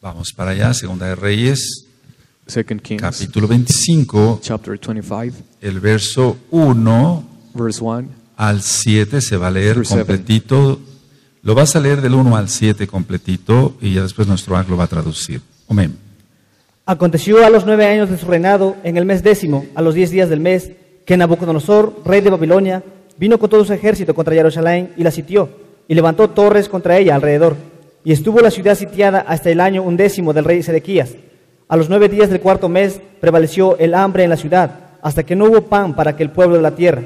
Vamos para allá. Segunda de Reyes, capítulo 25, el verso 1. Al 7 se va a leer completito. Lo vas a leer del 1 al 7 completito y ya después nuestro ángel lo va a traducir. Amén. Aconteció a los 9 años de su reinado, en el mes 10, a los 10 días del mes, que Nabucodonosor, rey de Babilonia, vino con todo su ejército contra Jerusalén y la sitió, y levantó torres contra ella alrededor. Y estuvo la ciudad sitiada hasta el año 11 del rey Sedequías. A los 9 días del 4.º mes prevaleció el hambre en la ciudad, hasta que no hubo pan para que el pueblo de la tierra.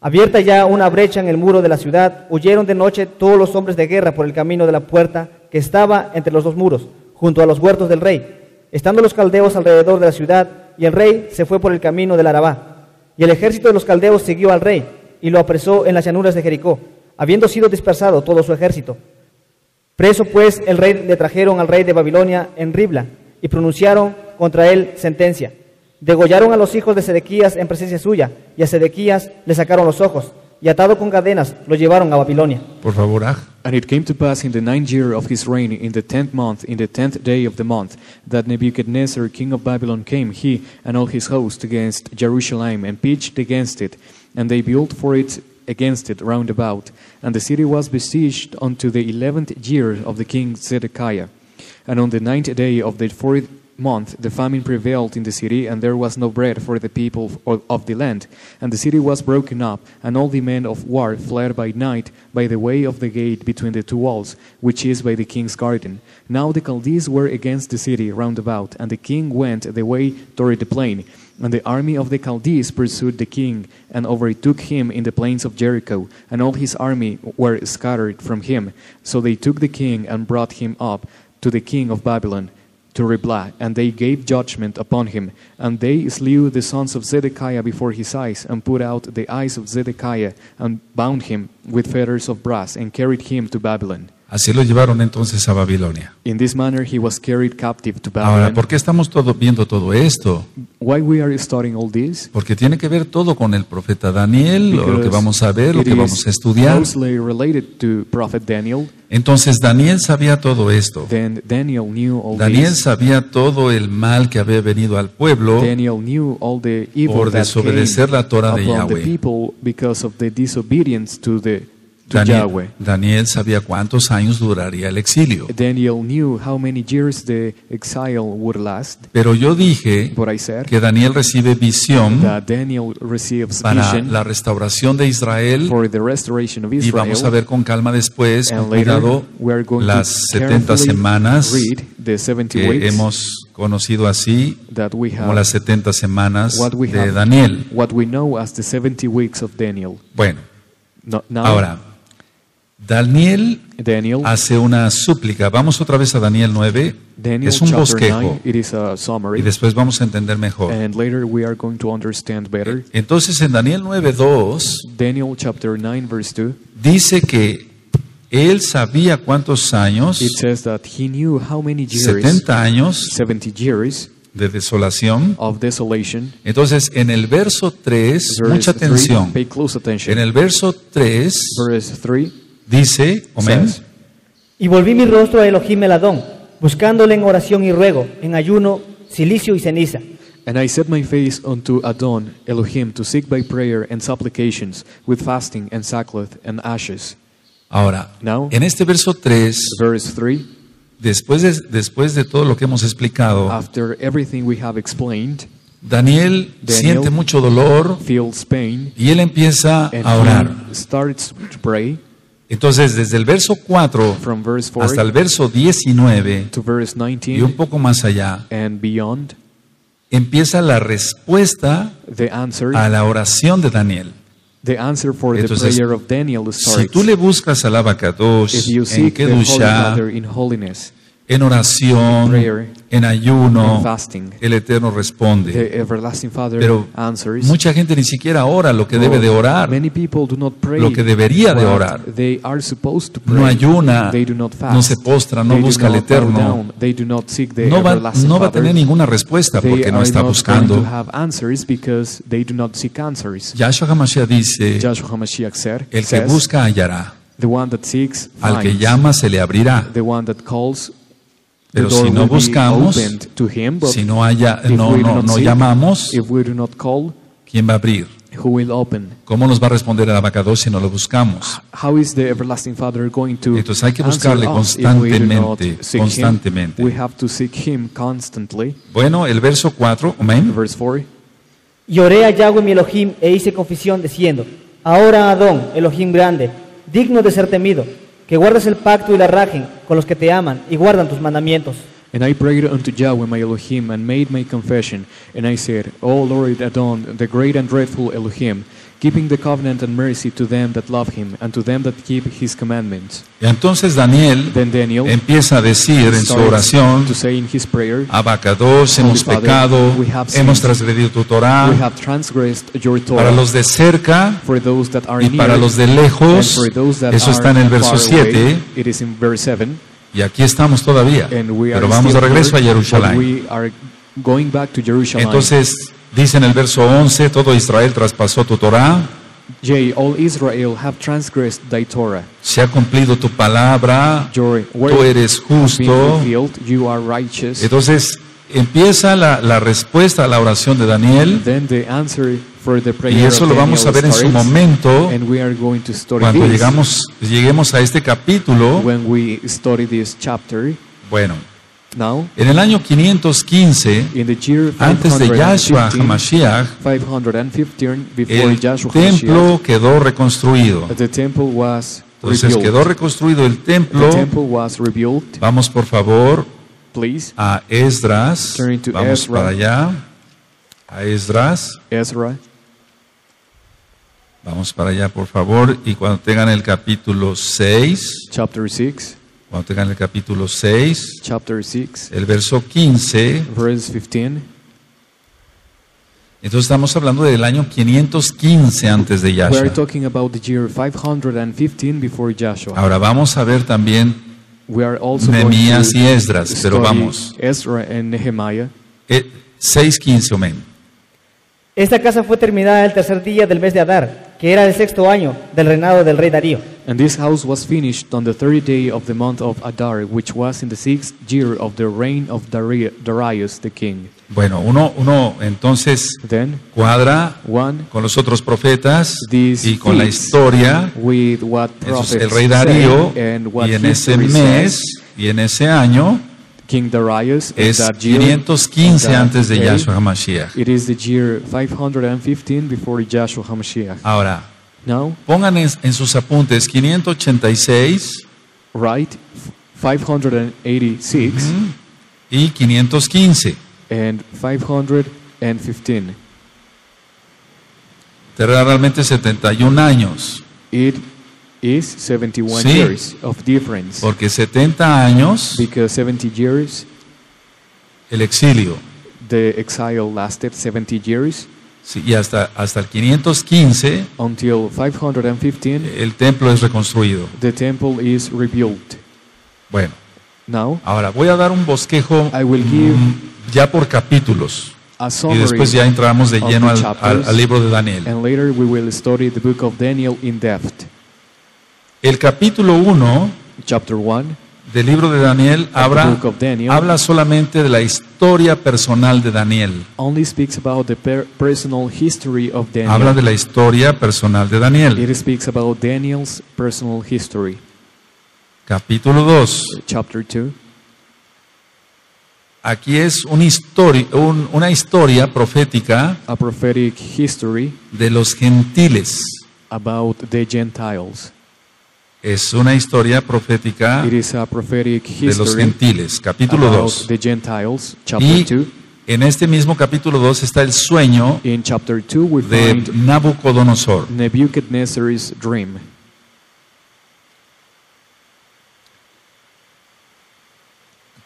Abierta ya una brecha en el muro de la ciudad, huyeron de noche todos los hombres de guerra por el camino de la puerta que estaba entre los dos muros, junto a los huertos del rey, estando los caldeos alrededor de la ciudad, y el rey se fue por el camino del Arabá. Y el ejército de los caldeos siguió al rey, y lo apresó en las llanuras de Jericó, habiendo sido dispersado todo su ejército. Preso pues el rey, le trajeron al rey de Babilonia en Ribla, y pronunciaron contra él sentencia. Degollaron a los hijos de Sedequías en presencia suya, y a Sedequías le sacaron los ojos, y atado con cadenas lo llevaron a Babilonia. Por favor, And it came to pass in the 9th year of his reign, in the 10th month, in the 10th day of the month, that Nebuchadnezzar, king of Babylon, came, he and all his host, against Jerusalem, and pitched against it, and they built for it against it round about. And the city was besieged unto the 11th year of the king Zedekiah. And on the 9th day of the 4th month, the famine prevailed in the city, and there was no bread for the people of the land. And the city was broken up, and all the men of war fled by night by the way of the gate between the two walls, which is by the king's garden. Now the Chaldees were against the city round about, and the king went the way toward the plain. And the army of the Chaldees pursued the king, and overtook him in the plains of Jericho, and all his army were scattered from him. So they took the king and brought him up to the king of Babylon, to Riblah, and they gave judgment upon him. And they slew the sons of Zedekiah before his eyes, and put out the eyes of Zedekiah, and bound him with fetters of brass, and carried him to Babylon. Así lo llevaron entonces a Babilonia. In this manner he was carried captive to Babylon. Ahora, ¿por qué estamos viendo todo esto? Why we are studying all this? Porque tiene que ver todo con el profeta Daniel, lo que vamos a ver, lo que vamos a estudiar. Entonces Daniel sabía todo esto. Daniel sabía todo el mal que había venido al pueblo por desobedecer la Torah de Yahweh. Daniel sabía cuántos años duraría el exilio. Pero yo dije que Daniel recibe visión para la restauración de Israel, y vamos a ver con calma después, con cuidado, las 70 semanas que hemos conocido así como las 70 semanas de Daniel. Bueno, ahora Daniel hace una súplica. Vamos otra vez a Daniel 9. Es un bosquejo. Y después vamos a entender mejor. Entonces en Daniel 9:2 dice que él sabía cuántos años, 70 años, de desolación. Entonces, en el verso 3, mucha atención. En el verso 3 dice, amén. Y volví mi rostro a Elohim el Adón, buscándole en oración y ruego, en ayuno, cilicio y ceniza. And I set my face unto Adon, Elohim, to seek by prayer and supplications, with fasting and sackcloth and ashes. Ahora, now, en este verso 3, después de todo lo que hemos explicado, after everything we have explained, Daniel siente mucho dolor, feels pain, y él empieza a orar. Starts to pray. Entonces, desde el verso 4 hasta el verso 19, y un poco más allá, empieza la respuesta a la oración de Daniel. Entonces, si tú le buscas al Abacadosh, en Kedushá, en oración, en ayuno, el Eterno responde. Pero mucha gente ni siquiera ora lo que debe de orar, lo que debería de orar. No ayuna, no se postra, no busca al Eterno. No va a tener ninguna respuesta porque no está buscando. Yahshua HaMashiach dice, el que busca hallará, al que llama se le abrirá. Pero si no buscamos, si no llamamos, ¿quién va a abrir? ¿Cómo nos va a responder el Abacadosh si no lo buscamos? Entonces hay que buscarle constantemente, Bueno, el verso 4, amén. Y oré a Yahweh mi Elohim e hice confesión diciendo, ahora Adón, Elohim grande, digno de ser temido, que guardes el pacto y la rajen con los que te aman y guardan tus mandamientos. And I prayed unto Yahweh my Elohim and made my confession, and I said, O Lord Adon, the great and dreadful Elohim, keeping the covenant and mercy to them that love him and to them that keep his commandments. Y entonces Daniel empieza a decir en su oración, Abacadosh, hemos pecado, hemos transgredido tu Torah, para los de cerca y para los de lejos. Eso está en el verso 7, y aquí estamos todavía, pero vamos de regreso a Jerusalén. Entonces dice en el verso 11, todo Israel traspasó tu Torah. All Israel have transgressed thy Torah. Se ha cumplido tu palabra. Tú eres justo. You are righteous. Entonces empieza la respuesta a la oración de Daniel. Y eso lo vamos a ver en su momento cuando lleguemos a este capítulo. Bueno, en el año 515, antes de Yahshua HaMashiach, el templo quedó reconstruido. Entonces quedó reconstruido el templo. Vamos por favor a Esdras. Vamos para allá. A Esdras. Vamos para allá por favor. Y cuando tengan el capítulo 6. Cuando tengan el capítulo 6, el verso 15, entonces estamos hablando del año 515 antes de Yahshua. Ahora vamos a ver también Nehemías y Esdras, pero vamos. 6:15, amén. Esta casa fue terminada el tercer día del mes de Adar, que era el sexto año del reinado del rey Darío. And this house was finished on the 30th day of the month of Adar, which was in the 6th year of the reign of Darius the king. Bueno, uno entonces cuadra con los otros profetas y con la historia. El rey Darío, y en ese mes y en ese año, King Darius, es 515 antes de Yahshua HaMashiach. It is the year 515 before Yahshua HaMashiach. Ahora, pongan en sus apuntes 586, right, 586 y 515. And 515. Tendrá realmente 71 años. It is 71 years of difference. Porque 70 años, because 70 years, el exilio. The exile lasted 70 years. Sí, y hasta el 515, until 515, el templo es reconstruido. The temple is rebuilt. Bueno, ahora voy a dar un bosquejo ya por capítulos. Y después ya entramos de lleno al libro de Daniel. El capítulo 1 del libro de Daniel habla solamente de la historia personal de Daniel. Habla de la historia personal de Daniel. Capítulo 2. Aquí es una historia profética de los gentiles. Es una historia profética de los gentiles. Capítulo 2. Y en este mismo capítulo 2 está el sueño de Nabucodonosor.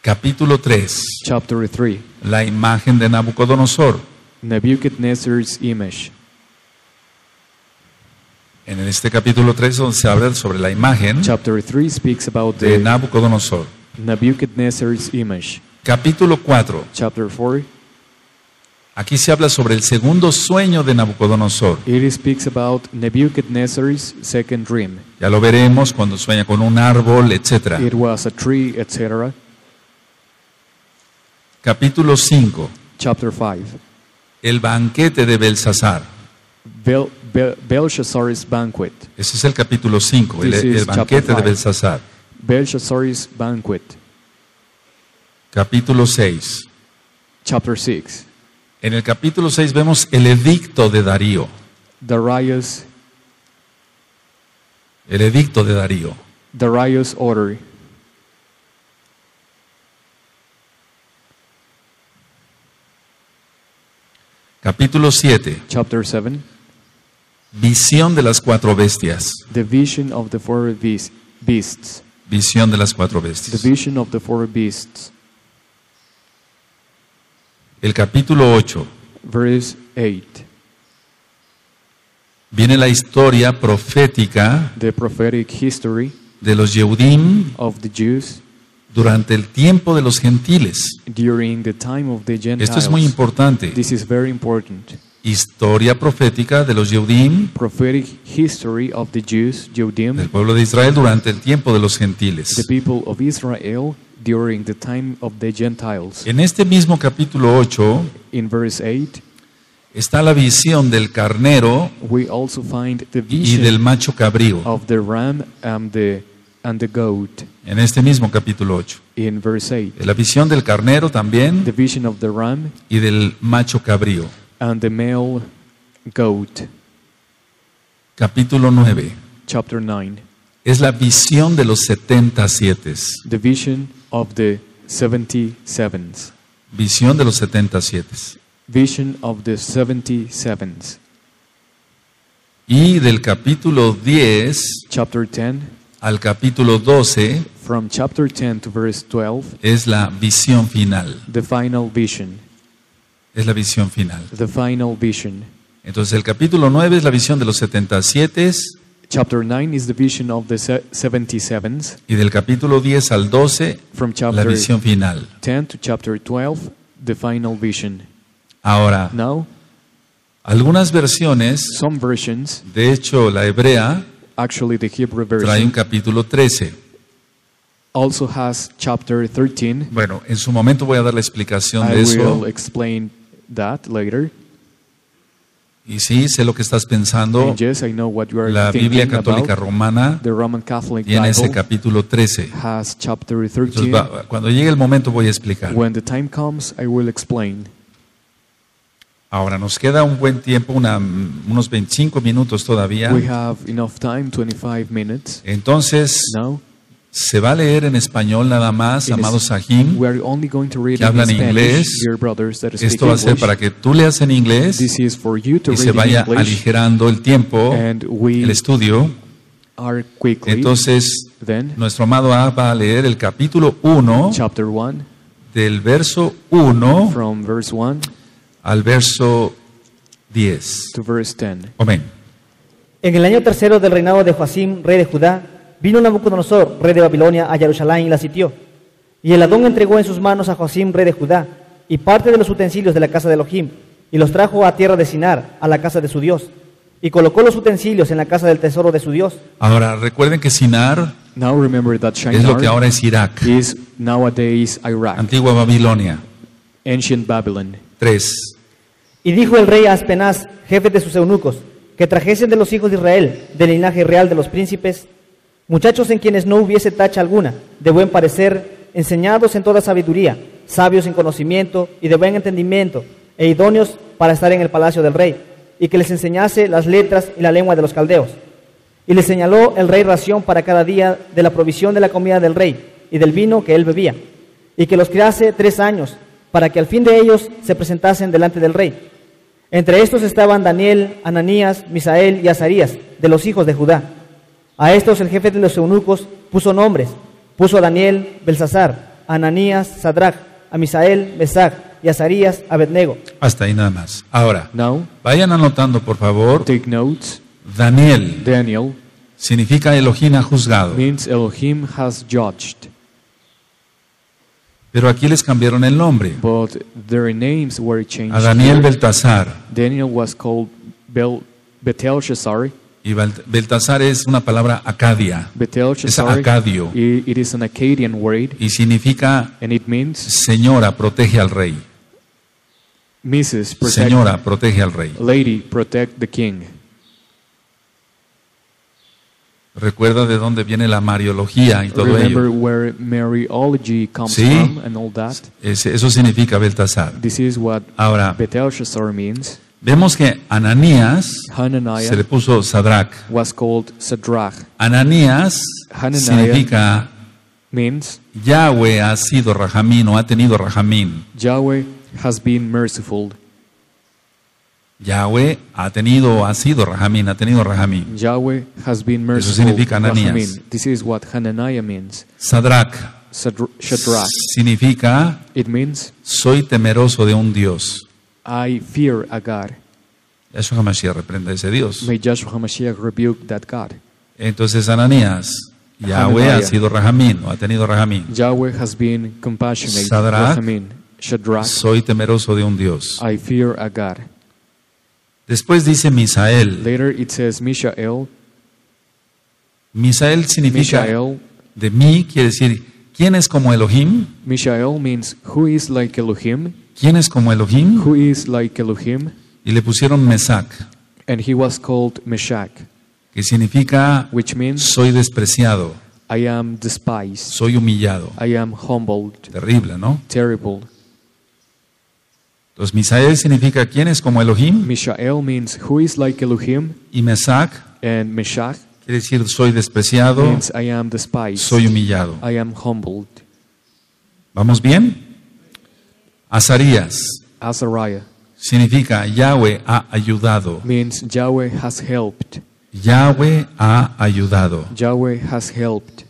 Capítulo 3. La imagen de Nabucodonosor. En este capítulo 3 donde se habla sobre la imagen de Nabucodonosor. Capítulo 4. Aquí se habla sobre el segundo sueño de Nabucodonosor. Ya lo veremos cuando sueña con un árbol, etc. Capítulo 5. El banquete de Belshazzar. Belshazzar's banquet. Ese es el capítulo 5, el banquete de Belshazzar. Belshazzar's banquet. Capítulo 6. En el capítulo 6 vemos el edicto de Darío. Darius. El edicto de Darío. Darius order. Capítulo 7. Visión de las cuatro bestias. Visión de las cuatro bestias. El capítulo 8. Viene la historia profética de los Yehudim durante el tiempo de los gentiles. Esto es muy importante. Historia profética de los Yehudim, del pueblo de Israel durante el tiempo de los gentiles. En este mismo capítulo 8 está la visión del carnero y del macho cabrío. En este mismo capítulo 8. La visión del carnero también y del macho cabrío. Capítulo 9. Es la visión de los 77. Visión de los 77. Y del capítulo 10. Al capítulo 12, from chapter 10 to verse 12, es la visión final. The final vision. Es la visión final. The final vision. Entonces el capítulo 9 es la visión de los 77. Chapter 9 is the vision of the 77. Y del capítulo 10 al 12, from chapter la visión final. 10 to chapter 12, the final vision. Ahora, now, algunas versiones, some versions, de hecho la hebrea, trae un capítulo 13. Also has chapter 13. Bueno, en su momento voy a dar la explicación de eso. Y sí, sé lo que estás pensando. Yes, la Biblia Católica Romana tiene ese capítulo 13. Entonces, cuando llegue el momento voy a explicar. Ahora nos queda un buen tiempo, unos 25 minutos todavía. We have enough time, 25 minutes. Entonces, now, se va a leer en español nada más, amados Sahim, que hablan inglés. Esto va a ser para que tú leas en inglés y se vaya aligerando el tiempo, el estudio. Entonces, nuestro amado A va a leer el capítulo 1, del verso 1 al verso 10. Amén. En el año tercero del reinado de Joacim, rey de Judá, vino Nabucodonosor, rey de Babilonia, a Jerusalén y la sitió. Y el Adón entregó en sus manos a Joacim, rey de Judá, y parte de los utensilios de la casa de Elohim, y los trajo a tierra de Sinar, a la casa de su Dios, y colocó los utensilios en la casa del tesoro de su Dios. Ahora, recuerden que Sinar es lo que ahora es Irak, antigua Babilonia. Ancient Babylon. 3. Y dijo el rey a Aspenaz, jefe de sus eunucos, que trajesen de los hijos de Israel, del linaje real de los príncipes, muchachos en quienes no hubiese tacha alguna, de buen parecer, enseñados en toda sabiduría, sabios en conocimiento y de buen entendimiento, e idóneos para estar en el palacio del rey, y que les enseñase las letras y la lengua de los caldeos. Y les señaló el rey ración para cada día de la provisión de la comida del rey y del vino que él bebía, y que los criase 3 años, para que al fin de ellos se presentasen delante del rey. Entre estos estaban Daniel, Ananías, Misael y Azarías, de los hijos de Judá. A estos el jefe de los eunucos puso nombres, puso a Daniel, Belsasar, a Ananías, Sadrach, a Misael, Mesach y Azarías, Abednego. Hasta ahí nada más. Ahora, vayan anotando por favor. Take notes. Daniel significa Elohim ha juzgado. Means Elohim has judged. Pero aquí les cambiaron el nombre. A Daniel Beltasar. Daniel was called Belteshazzar. Y Beltasar es una palabra acadia. Es acadio. It is an Akkadian word. Y significa señora protege al rey. Señora protege al rey. Lady protect the king. Recuerda de dónde viene la mariología y todo ello. Sí, eso significa Beltasar. Ahora, vemos que Ananías se le puso Sadrach. Ananías significa Yahweh ha sido Rahamín o ha tenido Rahamín. Yahweh ha tenido o ha sido Rahamín, ha tenido Rahamín. Yahweh has been merciful. Eso significa Ananías. This is what Hananiah means. Sadrach significa soy temeroso de un Dios. I fear a God. Yahshua HaMashiach reprenda a ese Dios. May Yahshua HaMashiach rebuke that God. Entonces Ananías, Yahweh ha sido Rahamín o ha tenido Rahamín. Yahweh has been compassionate. Sadrach, soy temeroso de un Dios. I fear a God. Después dice Misael. Later it says Mishael. Misael significa de mí, quiere decir ¿quién es como Elohim? Mishael means who is like Elohim. ¿Quién es como Elohim? Who is like Elohim. Y le pusieron Mesach. And he was called Mesach. Que significa which means soy despreciado. I am despised. Soy humillado. I am humbled. Terrible, ¿no? Terrible. Entonces, Misael significa ¿quién es como Elohim? Mishael means who is like Elohim. Y Mesach quiere decir soy despreciado, means I am despised, soy humillado. I am humbled. ¿Vamos bien? Azarías significa Yahweh ha ayudado. Means Yahweh has helped. Yahweh ha ayudado. Yahweh has helped.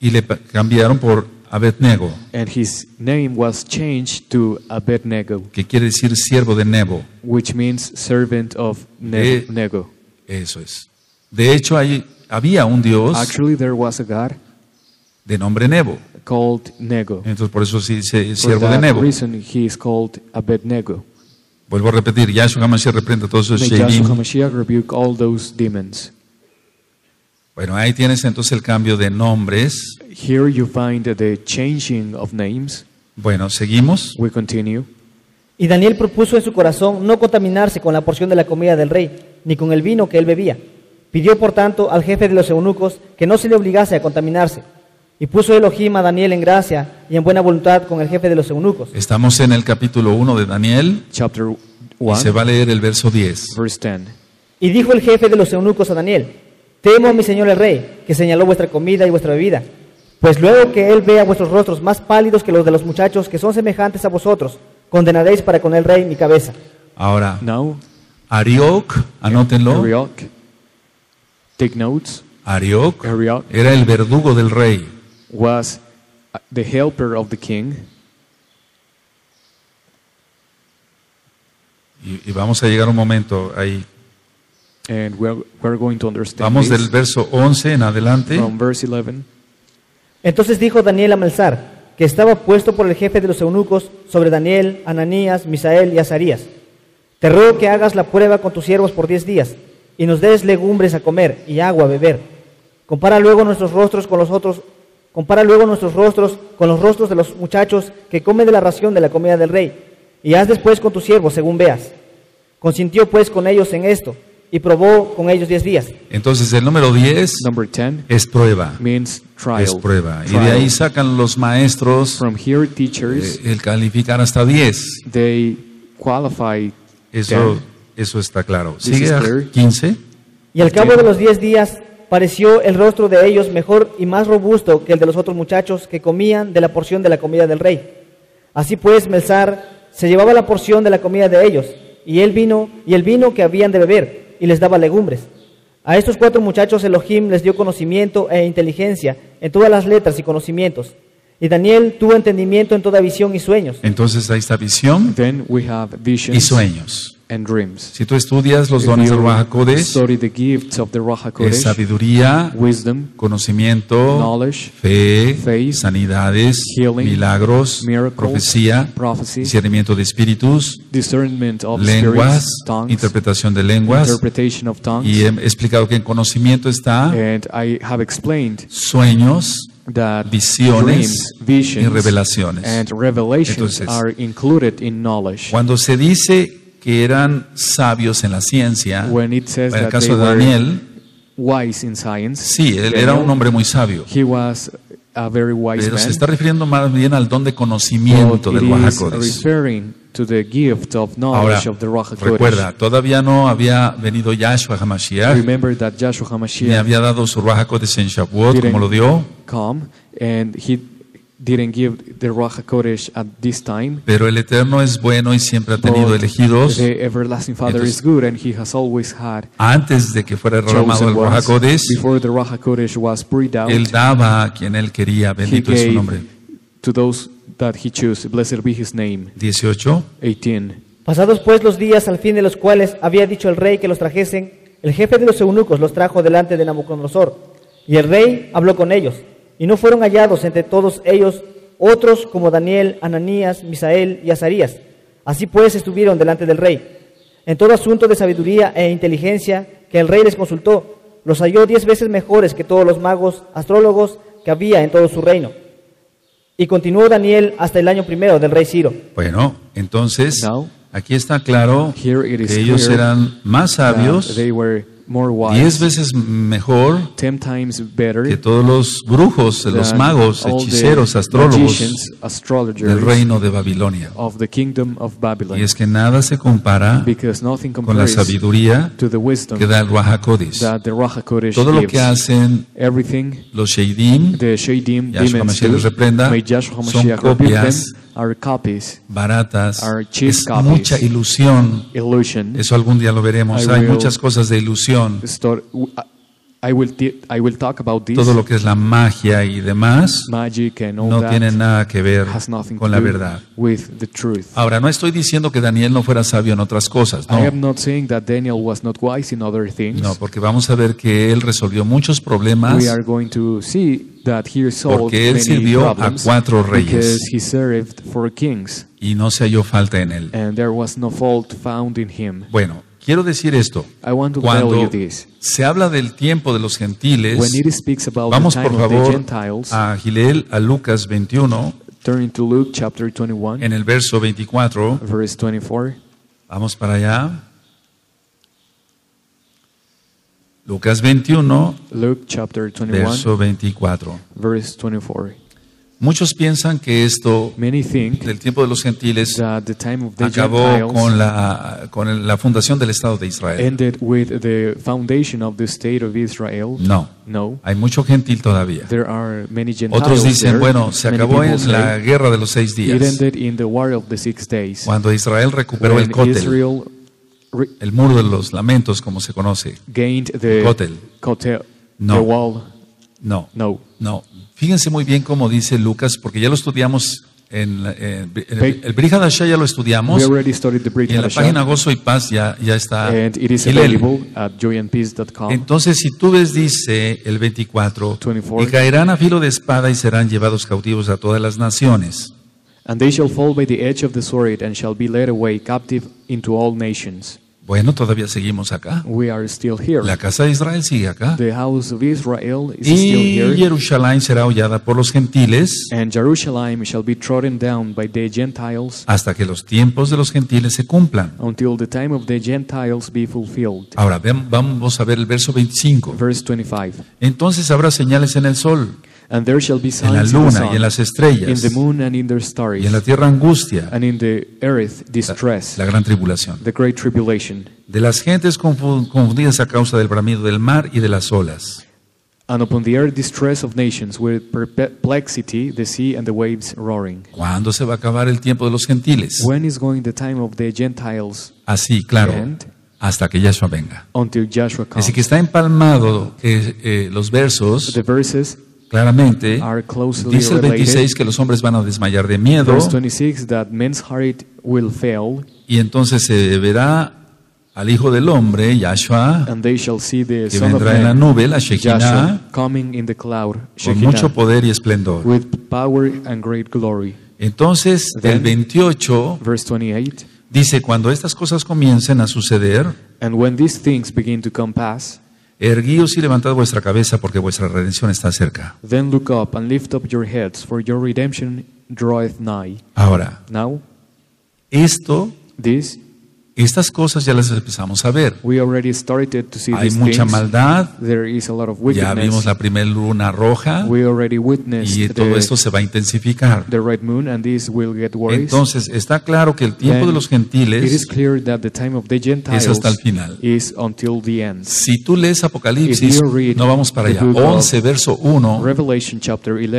Y le cambiaron por Abednego. And his name was changed to Abednego. Que quiere decir siervo de Nebo. Which means servant of Nebo. Eso es. De hecho, había un Dios. Actually, there was a God. De nombre Nebo. Called Nebo. Entonces, por eso sí dice siervo de Nebo. For that reason, he is called Abednego. Vuelvo a repetir, Yahshua HaMashiach reprende todos esos demonios. Bueno, ahí tienes entonces el cambio de nombres. Here you find the changing of names. Bueno, seguimos. We continue. Y Daniel propuso en su corazón no contaminarse con la porción de la comida del rey, ni con el vino que él bebía. Pidió, por tanto, al jefe de los eunucos que no se le obligase a contaminarse. Y puso Elohim a Daniel en gracia y en buena voluntad con el jefe de los eunucos. Estamos en el capítulo 1 de Daniel. Chapter 1. Y se va a leer el verso 10. Verse 10. Y dijo el jefe de los eunucos a Daniel: temo a mi señor el rey, que señaló vuestra comida y vuestra bebida. Pues luego que él vea vuestros rostros más pálidos que los de los muchachos que son semejantes a vosotros, condenaréis para con el rey mi cabeza. Ahora, Arioch, anótenlo. Arioch. Take notes. Arioch era el verdugo del rey. Was the helper of the king. Y vamos a llegar un momento ahí. And we're going to understand. Vamos del verso 11 en adelante. From verse 11. Entonces dijo Daniel a Melzar, que estaba puesto por el jefe de los eunucos sobre Daniel, Ananías, Misael y Azarías. Te ruego que hagas la prueba con tus siervos por 10 días, y nos des legumbres a comer y agua a beber. Compara luego nuestros rostros con los rostros de los muchachos que comen de la ración de la comida del rey, y haz después con tus siervos según veas. Consintió pues con ellos en esto, y probó con ellos 10 días. Entonces el número 10 es prueba. Es prueba. Y de ahí sacan los maestros el calificar hasta 10. Eso está claro. Sigue a 15. Y al cabo de los 10 días pareció el rostro de ellos mejor y más robusto que el de los otros muchachos que comían de la porción de la comida del rey. Así pues, Melzar se llevaba la porción de la comida de ellos, y el vino que habían de beber, y les daba legumbres. A estos 4 muchachos Elohim les dio conocimiento e inteligencia en todas las letras y conocimientos. Y Daniel tuvo entendimiento en toda visión y sueños. Entonces ahí está visión y sueños. Si tú estudias los dones del Ruach HaKodesh, es sabiduría, wisdom, conocimiento, fe, sanidades, healing, milagros, profecía, discernimiento de espíritus, lenguas, tongues, interpretación de lenguas, y he explicado que en conocimiento está sueños, visiones y revelaciones. Entonces, cuando se dice que eran sabios en la ciencia, en el caso de Daniel, sí, él era un hombre muy sabio, pero se está refiriendo más bien al don de conocimiento del Ruach HaKodesh. Ahora, recuerda, todavía no había venido Yahshua HaMashiach, ni había dado su Ruach HaKodesh en Shavuot, como lo dio. Pero el Eterno es bueno y siempre ha tenido elegidos. Antes de que fuera derramado el Ruach HaKodesh, Él daba a quien Él quería, bendito es su nombre. 18. Pasados pues los días al fin de los cuales había dicho el rey que los trajesen, el jefe de los eunucos los trajo delante de Nabucodonosor, y el rey habló con ellos. Y no fueron hallados entre todos ellos otros como Daniel, Ananías, Misael y Azarías. Así pues estuvieron delante del rey. En todo asunto de sabiduría e inteligencia que el rey les consultó, los halló 10 veces mejores que todos los magos, astrólogos que había en todo su reino. Y continuó Daniel hasta el año primero del rey Ciro. Bueno, entonces aquí está claro que ellos eran más sabios, 10 veces mejor que todos los brujos, los magos, hechiceros, astrólogos del reino de Babilonia. Y es que nada se compara con la sabiduría que da el Ruach HaKodesh. Todo lo que hacen los Sheidim, Yahshua HaMashiach les reprenda, son copias baratas, es mucha ilusión. Eso algún día lo veremos. Hay muchas cosas de ilusión. Todo lo que es la magia y demás no tiene nada que ver con la verdad. Ahora, no estoy diciendo que Daniel no fuera sabio en otras cosas, no, porque vamos a ver que él resolvió muchos problemas, porque él sirvió a 4 reyes y no se halló falta en él. Bueno, quiero decir esto. Cuando se habla del tiempo de los gentiles, vamos por favor a Gileel, a Lucas 21, en el verso 24. Vamos para allá. Lucas 21, verso 24. Muchos piensan que esto del tiempo de los gentiles acabó con la fundación del Estado de Israel. No, hay mucho gentil todavía. Otros dicen, bueno, se acabó en la guerra de los 6 días, cuando Israel recuperó el Kotel, el muro de los lamentos, como se conoce, el Kotel. No. Fíjense muy bien cómo dice Lucas, porque ya lo estudiamos el Brihadashá ya lo estudiamos, y en la página Gozo y Paz ya está. Entonces, si tú ves, dice el 24, y caerán a filo de espada y serán llevados cautivos a todas las naciones. And they shall fall by the edge of the sword and shall be led away captive into all nations. Bueno, todavía seguimos acá. We are still here. La casa de Israel sigue acá. The house of Israel is still here. Y Jerusalén será hollada por los gentiles. And Jerusalem shall be trodden down by the Gentiles. Hasta que los tiempos de los gentiles se cumplan. Until the time of the Gentiles be fulfilled. Ahora vamos a ver el verso 25. Verse 25. Entonces habrá señales en el sol, and there shall be signs in the sun, en la luna y en las estrellas, in the moon and in their stars, y en la tierra angustia, and in the earth distress, la gran tribulación, the great tribulation, de las gentes confundidas a causa del bramido del mar y de las olas, and upon the earth distress of nations with perplexity, the sea and the waves roaring. ¿Cuándo se va a acabar el tiempo de los gentiles? When is going the time of the Gentiles? Así, claro. Hasta que Yahshua venga. Until Yahshua comes. Así que está empalmado los versos. The verses claramente dice el 26 que los hombres van a desmayar de miedo, y entonces se verá al Hijo del Hombre, Yahshua, que vendrá en la nube, la Shekinah, con mucho poder y esplendor. Entonces el 28 dice, cuando estas cosas comiencen a suceder, erguíos y levantad vuestra cabeza, porque vuestra redención está cerca. Then look up and lift up your heads, for your redemption draweth nigh. Ahora, estas cosas ya las empezamos a ver. Hay mucha maldad. Ya vimos la primera luna roja. Y todo esto se va a intensificar. Entonces, está claro que el tiempo de los gentiles es hasta el final. Si tú lees Apocalipsis, no vamos para allá. 11, verso 1,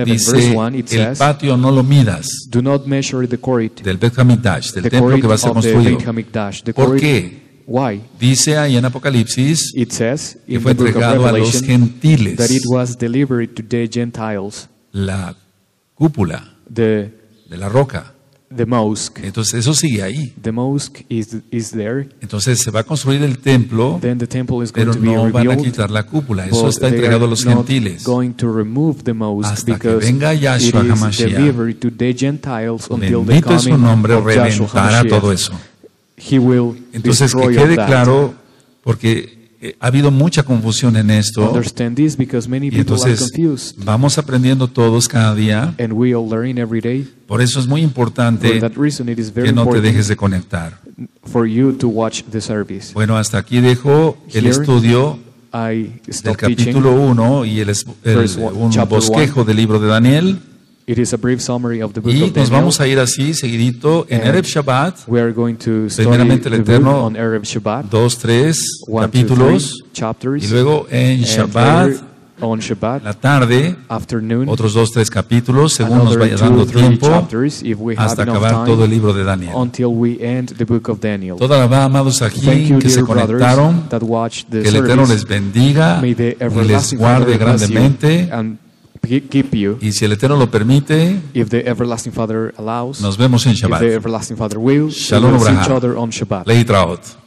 dice, el patio no lo midas del Bet Hamikdash, del templo que va a ser construido. ¿Por qué? Dice ahí en Apocalipsis que fue entregado a los gentiles. La cúpula de la roca. Entonces eso sigue ahí. Entonces se va a construir el templo, pero no van a quitar la cúpula. Eso está entregado a los gentiles. Hasta que venga Yahshua HaMashiach, bendito su nombre, reventará todo eso. Entonces, que quede claro, porque ha habido mucha confusión en esto, y entonces vamos aprendiendo todos cada día. Por eso es muy importante que no te dejes de conectar. Bueno, hasta aquí dejo el estudio del capítulo 1 y un bosquejo del libro de Daniel. Y nos vamos a ir así, seguidito, en Erev Shabbat. Primeramente el Eterno, 2, 3 capítulos. Y luego en Shabbat, la tarde, otros 2, 3 capítulos, según nos vaya dando tiempo, hasta acabar todo el libro de Daniel. Toda la va, amados aquí que se conectaron, que el Eterno les bendiga y les guarde grandemente. Y si el Eterno lo permite, nos vemos en Shabbat. Shalom Braha. Leitraot.